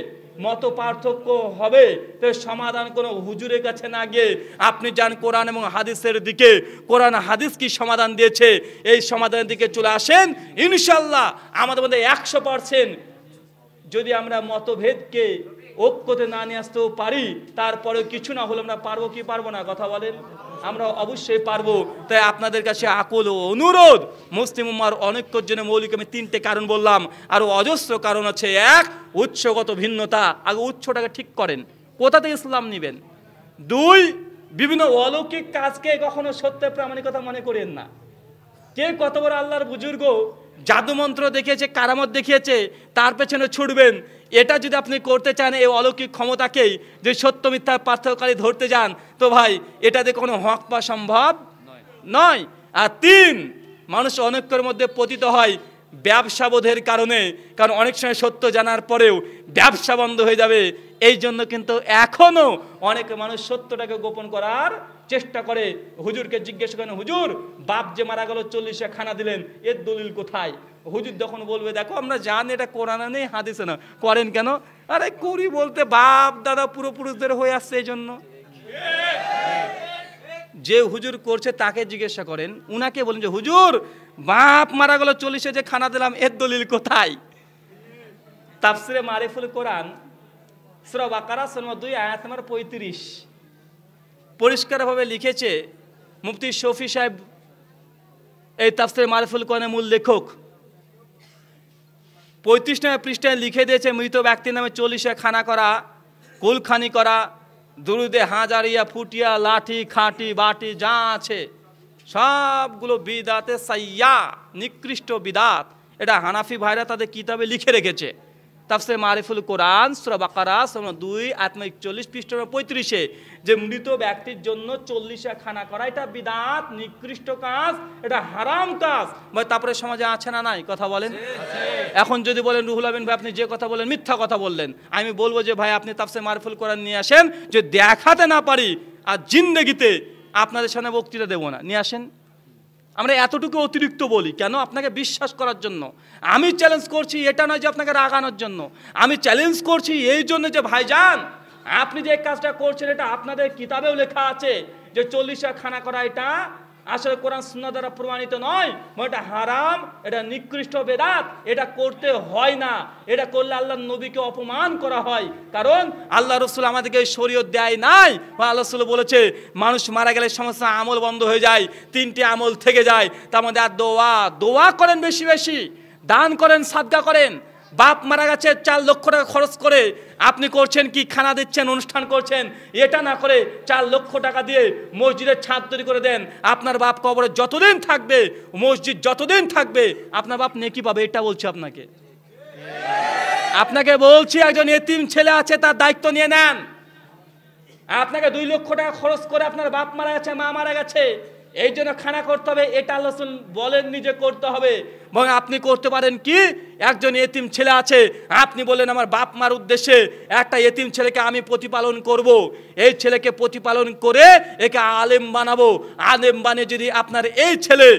মত পার্থক্য হবে তো সমাধান কোনো হুজুরের কাছে না গিয়ে আপনি যান কোরআন এবং হাদিসের দিকে কোরআন হাদিস কি সমাধান দিয়েছে এই সমাধানের দিকে চলে আসেন ইনশাআল্লাহ আমাদের মধ্যে 100% যদি আমরা মতভেদকে ঐক্যতে না নিয়ে আসতেও পারি তারপরেও কিছু না হলে আমরা পারবো কি পারবো না কথা বলেন আমরা অবশ্যই পারবো তাই আপনাদের কাছে আকুল ও অনুরোধ মুসলিম উম্মাহর অনৈক্যের জন্য মৌলিক আমি তিনটে কারণ বললাম আরও অজস্র কারণ আছে এক উৎসগত ভিন্নতা আগে উৎসটাকে ঠিক করেন কোথা থেকে ইসলাম নেবেন দুই বিভিন্ন অলৌকিক কাজকে কখনো সত্য প্রামাণিকতা মনে করেন না কে কত বড় আল্লাহর বুজুর্গ জাদুমন্ত্র দেখিয়েছে কারামত দেখিয়েছে তার পেছনে ছুটবেন এটা যদি আপনি করতে চান এই অলৌকিক ক্ষমতাকেই যদি সত্য মিথ্যার পার্থক্যকারী ধরতে যান তো ভাই এটাতে কোনো হক পাওয়া সম্ভব নয় আর তিন মানুষ অনৈক্যের মধ্যে পতিত হয় ব্যবসাবোধের কারণে কারণ অনেক সময় সত্য জানার পরেও ব্যবসা বন্ধ হয়ে যাবে এই জন্য কিন্তু এখনও অনেক মানুষ সত্যটাকে গোপন করার চেষ্টা করে হুজুরকে জিজ্ঞেস করেন হুজুর বাপ যে মারা গেল 40 খানা দিলেন এর দলিল কোথায় হুজুর যখন বলবে দেখো আমরা জানি এটা কোরআনে নেই হাদিসে না করেন কেন আরে করি বলতে বাপ দাদা পূর্বপুরুষদের হয়ে আসছে এই জন্য যে হুজুর করছে তাকে জিজ্ঞাসা করেন উনাকে বলেন যে হুজুর বাপ মারা গেল 40 যে খানা দিলাম এর দলিল কোথায় তাফসিরে মারিফুল কোরআন সূরা বাকারা 2 আয়াত নম্বর 35 পরিষ্কারভাবে লিখেছে মুফতি শফি সাহেব এই তাফসিরে মারিফুল কোরআনের মূল লেখক 35 নম্বর পৃষ্ঠায় লিখে দিয়েছে মৃত ব্যক্তির নামে 40 খানা করা কুলখানি করা দুরুদে হাজারিয়া ফুটিয়া লাঠি খাঁটি বাটি যা আছে सबगुलो बिदाते साइया निकृष्ट बिदात एटा हानाफी भाईरा तादेर किताबे लिखे रेखेছে তাফসীর মারিফুল কোরআন সূরা বাকারা সূরা 2 41 পৃষ্ঠা 35 এ যে মৃত ব্যক্তির জন্য 40 খানা করা এটা বিদাত নিকৃষ্ট কাজ এটা হারাম কাজ। ভাই তারপরে সমাজে আছে না নাই কথা বলেন? এখন যদি বলেন রুহুল আমিন ভাই আপনি যে কথা বলেন মিথ্যা কথা বললেন, আমি বলবো যে ভাই আপনি তাফসীর মারিফুল কোরআন নিয়ে আসেন, যে দেখাতে না পারি আর জিন্দেগিতে আপনাদের সামনে বক্তৃতা দেব না, নিয়ে আসেন। আমরা এতটুকু অতিরিক্ত বলি কেন? আপনাকে বিশ্বাস করার জন্য। আমি চ্যালেঞ্জ করছি, এটা নয় যে আপনাকে রাগানোর জন্য। আমি চ্যালেঞ্জ করছি এই জন্য যে ভাইজান আপনি যে কাজটা করছেন এটা আপনাদের কিতাবেও লেখা আছে যে 40 খানা করা এটা আসলে কোরআন সুন্নাহ দ্বারা প্রমাণিত নয়, এটা হারাম, এটা নিকৃষ্ট বেদাত, এটা করতে হয় না। এটা করলে আল্লাহর নবীকে অপমান করা হয়, কারণ আল্লাহ রাসূল আমাদেরকে শরীয়ত দেয় নাই। আল্লাহ রাসূল বলেছে মানুষ মারা গেলে সমস্ত আমল বন্ধ হয়ে যায়, 3টি আমল থেকে যায়, তার মধ্যে আর দোয়া করেন, বেশি বেশি দান করেন, সাদকা করেন। বাপ মারা গেছে 4 লক্ষ টাকা খরচ করে আপনি করছেন কি খানা দিচ্ছেন, অনুষ্ঠান করছেন, এটা না করে 4 লক্ষ টাকা দিয়ে মসজিদের ছাদ তৈরি করে দেন। আপনার বাপ কবরে যতদিন থাকবে, মসজিদ যতদিন থাকবে, আপনার বাপ নেকি পাবে। এটা বলছি আপনাকে, আপনাকে বলছি একজন এতিম ছেলে আছে তার দায়িত্ব নিয়ে নেন। আপনাকে 2 লক্ষ টাকা খরচ করে আপনার বাপ মারা গেছে, মা মারা গেছে, এই জন্য খানা করতে হবে, এটা আল্লাহ রাসূল বলেন নিজে করতে হবে। এবং আপনি করতে পারেন কি, একজন এতিম ছেলে আছে আপনি বলেন আমার বাপ মার উদ্দেশ্যে একটা এতিম ছেলেকে আমি প্রতিপালন করব, এই ছেলেকে প্রতিপালন করে একে আলেম বানাবো। আলেম বানিয়ে যদি আপনার এই ছেলে,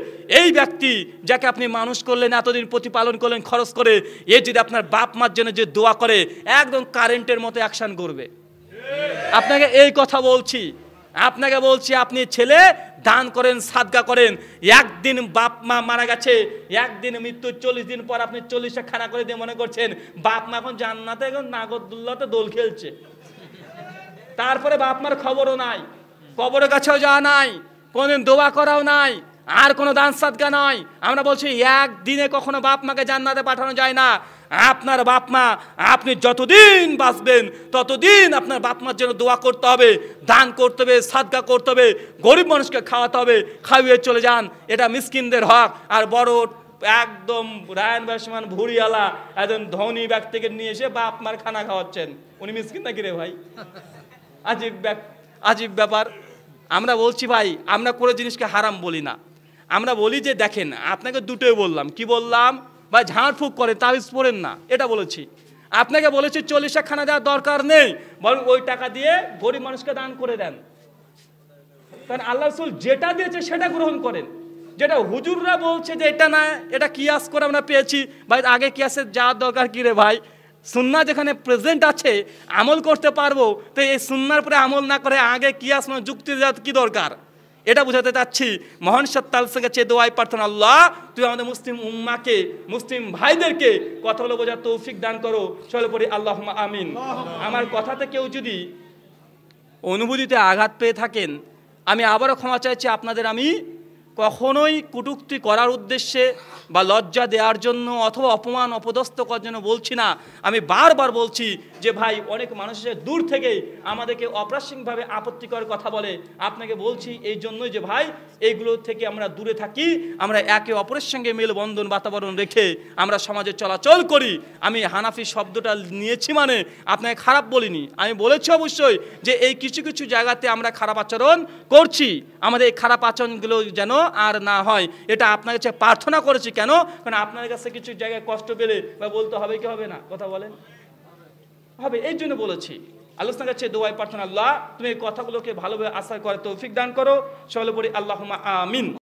এই ব্যক্তি যাকে আপনি মানুষ করলেন, এতদিন প্রতিপালন করলেন খরচ করে, এ যদি আপনার বাপ মার জন্য যে দোয়া করে একদম কারেন্টের মতো অ্যাকশন করবে। আপনাকে এই কথা বলছি, আপনাকে বলছি আপনি ছেলে দান করেন, সাদকা করেন। একদিন বাপ মা মারা গেছে, একদিন মৃত্যুর 40 দিন পর আপনি 40 খানা করে দিয়ে মনে করছেন বাপ মা এখন জান্নাতে, এখন নাগরদোল্লাতে দোল খেলছে। তারপরে বাপ মার খবরও নাই, কবরের কাছেও যাওয়া নাই, কোনদিন দোয়া করাও নাই, আর কোনো দান সাদকা নয়। আমরা বলছি একদিনে কখনো বাপ মাকে জান্নাতে পাঠানো যায় না। আপনার বাপ মা, আপনি যতদিন বাঁচবেন ততদিন আপনার বাপ মার জন্য দোয়া করতে হবে, দান করতে হবে, সাদকা করতে হবে, গরিব মানুষকে খাওয়াতে হবে, খাইয়ে চলে যান, এটা মিসকিনদের হক। আর বড় একদম রায়ন বাসমান ভুঁড়িওয়ালা একজন ধনী ব্যক্তিকে নিয়ে এসে বাপ মার খানা খাওয়াচ্ছেন, উনি মিসকিন নাকি রে ভাই? আজীব ব্যাপার। আমরা বলছি ভাই আমরা কোনো জিনিসকে হারাম বলি না, আমরা বলি যে দেখেন আপনাকে দুটোই বললাম, কি বললাম বা ঝাড়ফুঁক করে তাবিজ পড়েন না, এটা বলেছি। আপনাকে বলেছি 40 খানা দেওয়ার দরকার নেই, বরং ওই টাকা দিয়ে গরিব মানুষকে দান করে দেন, কারণ আল্লাহ রাসূল যেটা দিয়েছে সেটা গ্রহণ করেন। যেটা হুজুররা বলছে যে এটা না, এটা কিয়াস করে আমরা পেয়েছি, ভাই আগে কিয়াসের যাওয়ার দরকার কি রে ভাই? সুন্নাহ যেখানে প্রেজেন্ট আছে আমল করতে পারবো, তো এই সুন্নাহর পরে আমল না করে আগে কিয়াস মানে যুক্তি দেওয়ার কি দরকার? এটা বোঝাতে চাচ্ছি। মহান সত্তাল সঙ্গে চেয়ে দোয়ায় প্রার্থনা, আল্লাহ তুই আমাদের মুসলিম উম্মাকে, মুসলিম ভাইদেরকে কথাগুলো বোঝার তৌফিক দান করো, সর্বোপরি আল্লাহুম্মা আমিন। আমার কথাতে কেউ যদি অনুভূতিতে আঘাত পেয়ে থাকেন আমি আবারও ক্ষমা চাইছি। আপনাদের আমি কখনোই কটূক্তি করার উদ্দেশ্যে বা লজ্জা দেওয়ার জন্য অথবা অপমান অপদস্থ করার জন্য বলছি না। আমি বারবার বলছি যে ভাই অনেক মানুষের দূর থেকে আমাদেরকে অপ্রাসঙ্গিকভাবে আপত্তিকর কথা বলে, আপনাকে বলছি এই জন্যই যে ভাই এইগুলো থেকে আমরা দূরে থাকি, আমরা একে অপরের সঙ্গে মেলবন্ধন বাতাবরণ রেখে আমরা সমাজে চলাচল করি। আমি হানাফি শব্দটা নিয়েছি মানে আপনাকে খারাপ বলিনি, আমি বলেছি অবশ্যই যে এই কিছু কিছু জায়গাতে আমরা খারাপ আচরণ করছি, আমাদের এই খারাপ আচরণগুলো যেন আর না হয়, এটা আপনার কাছে প্রার্থনা করেছি। কেন? কারণ আপনার কাছে কিছু জায়গায় কষ্ট পেলে বা বলতে হবে কি হবে না, কথা বলেন, হবে, এই জন্য বলেছি। আল্লাহর কাছে দোয়ায় প্রার্থনা, আল্লাহ তুমি এই কথাগুলোকে ভালোভাবে আশা করে তৌফিক দান করো, সকলে পড়ি আল্লাহুম্মা আমিন।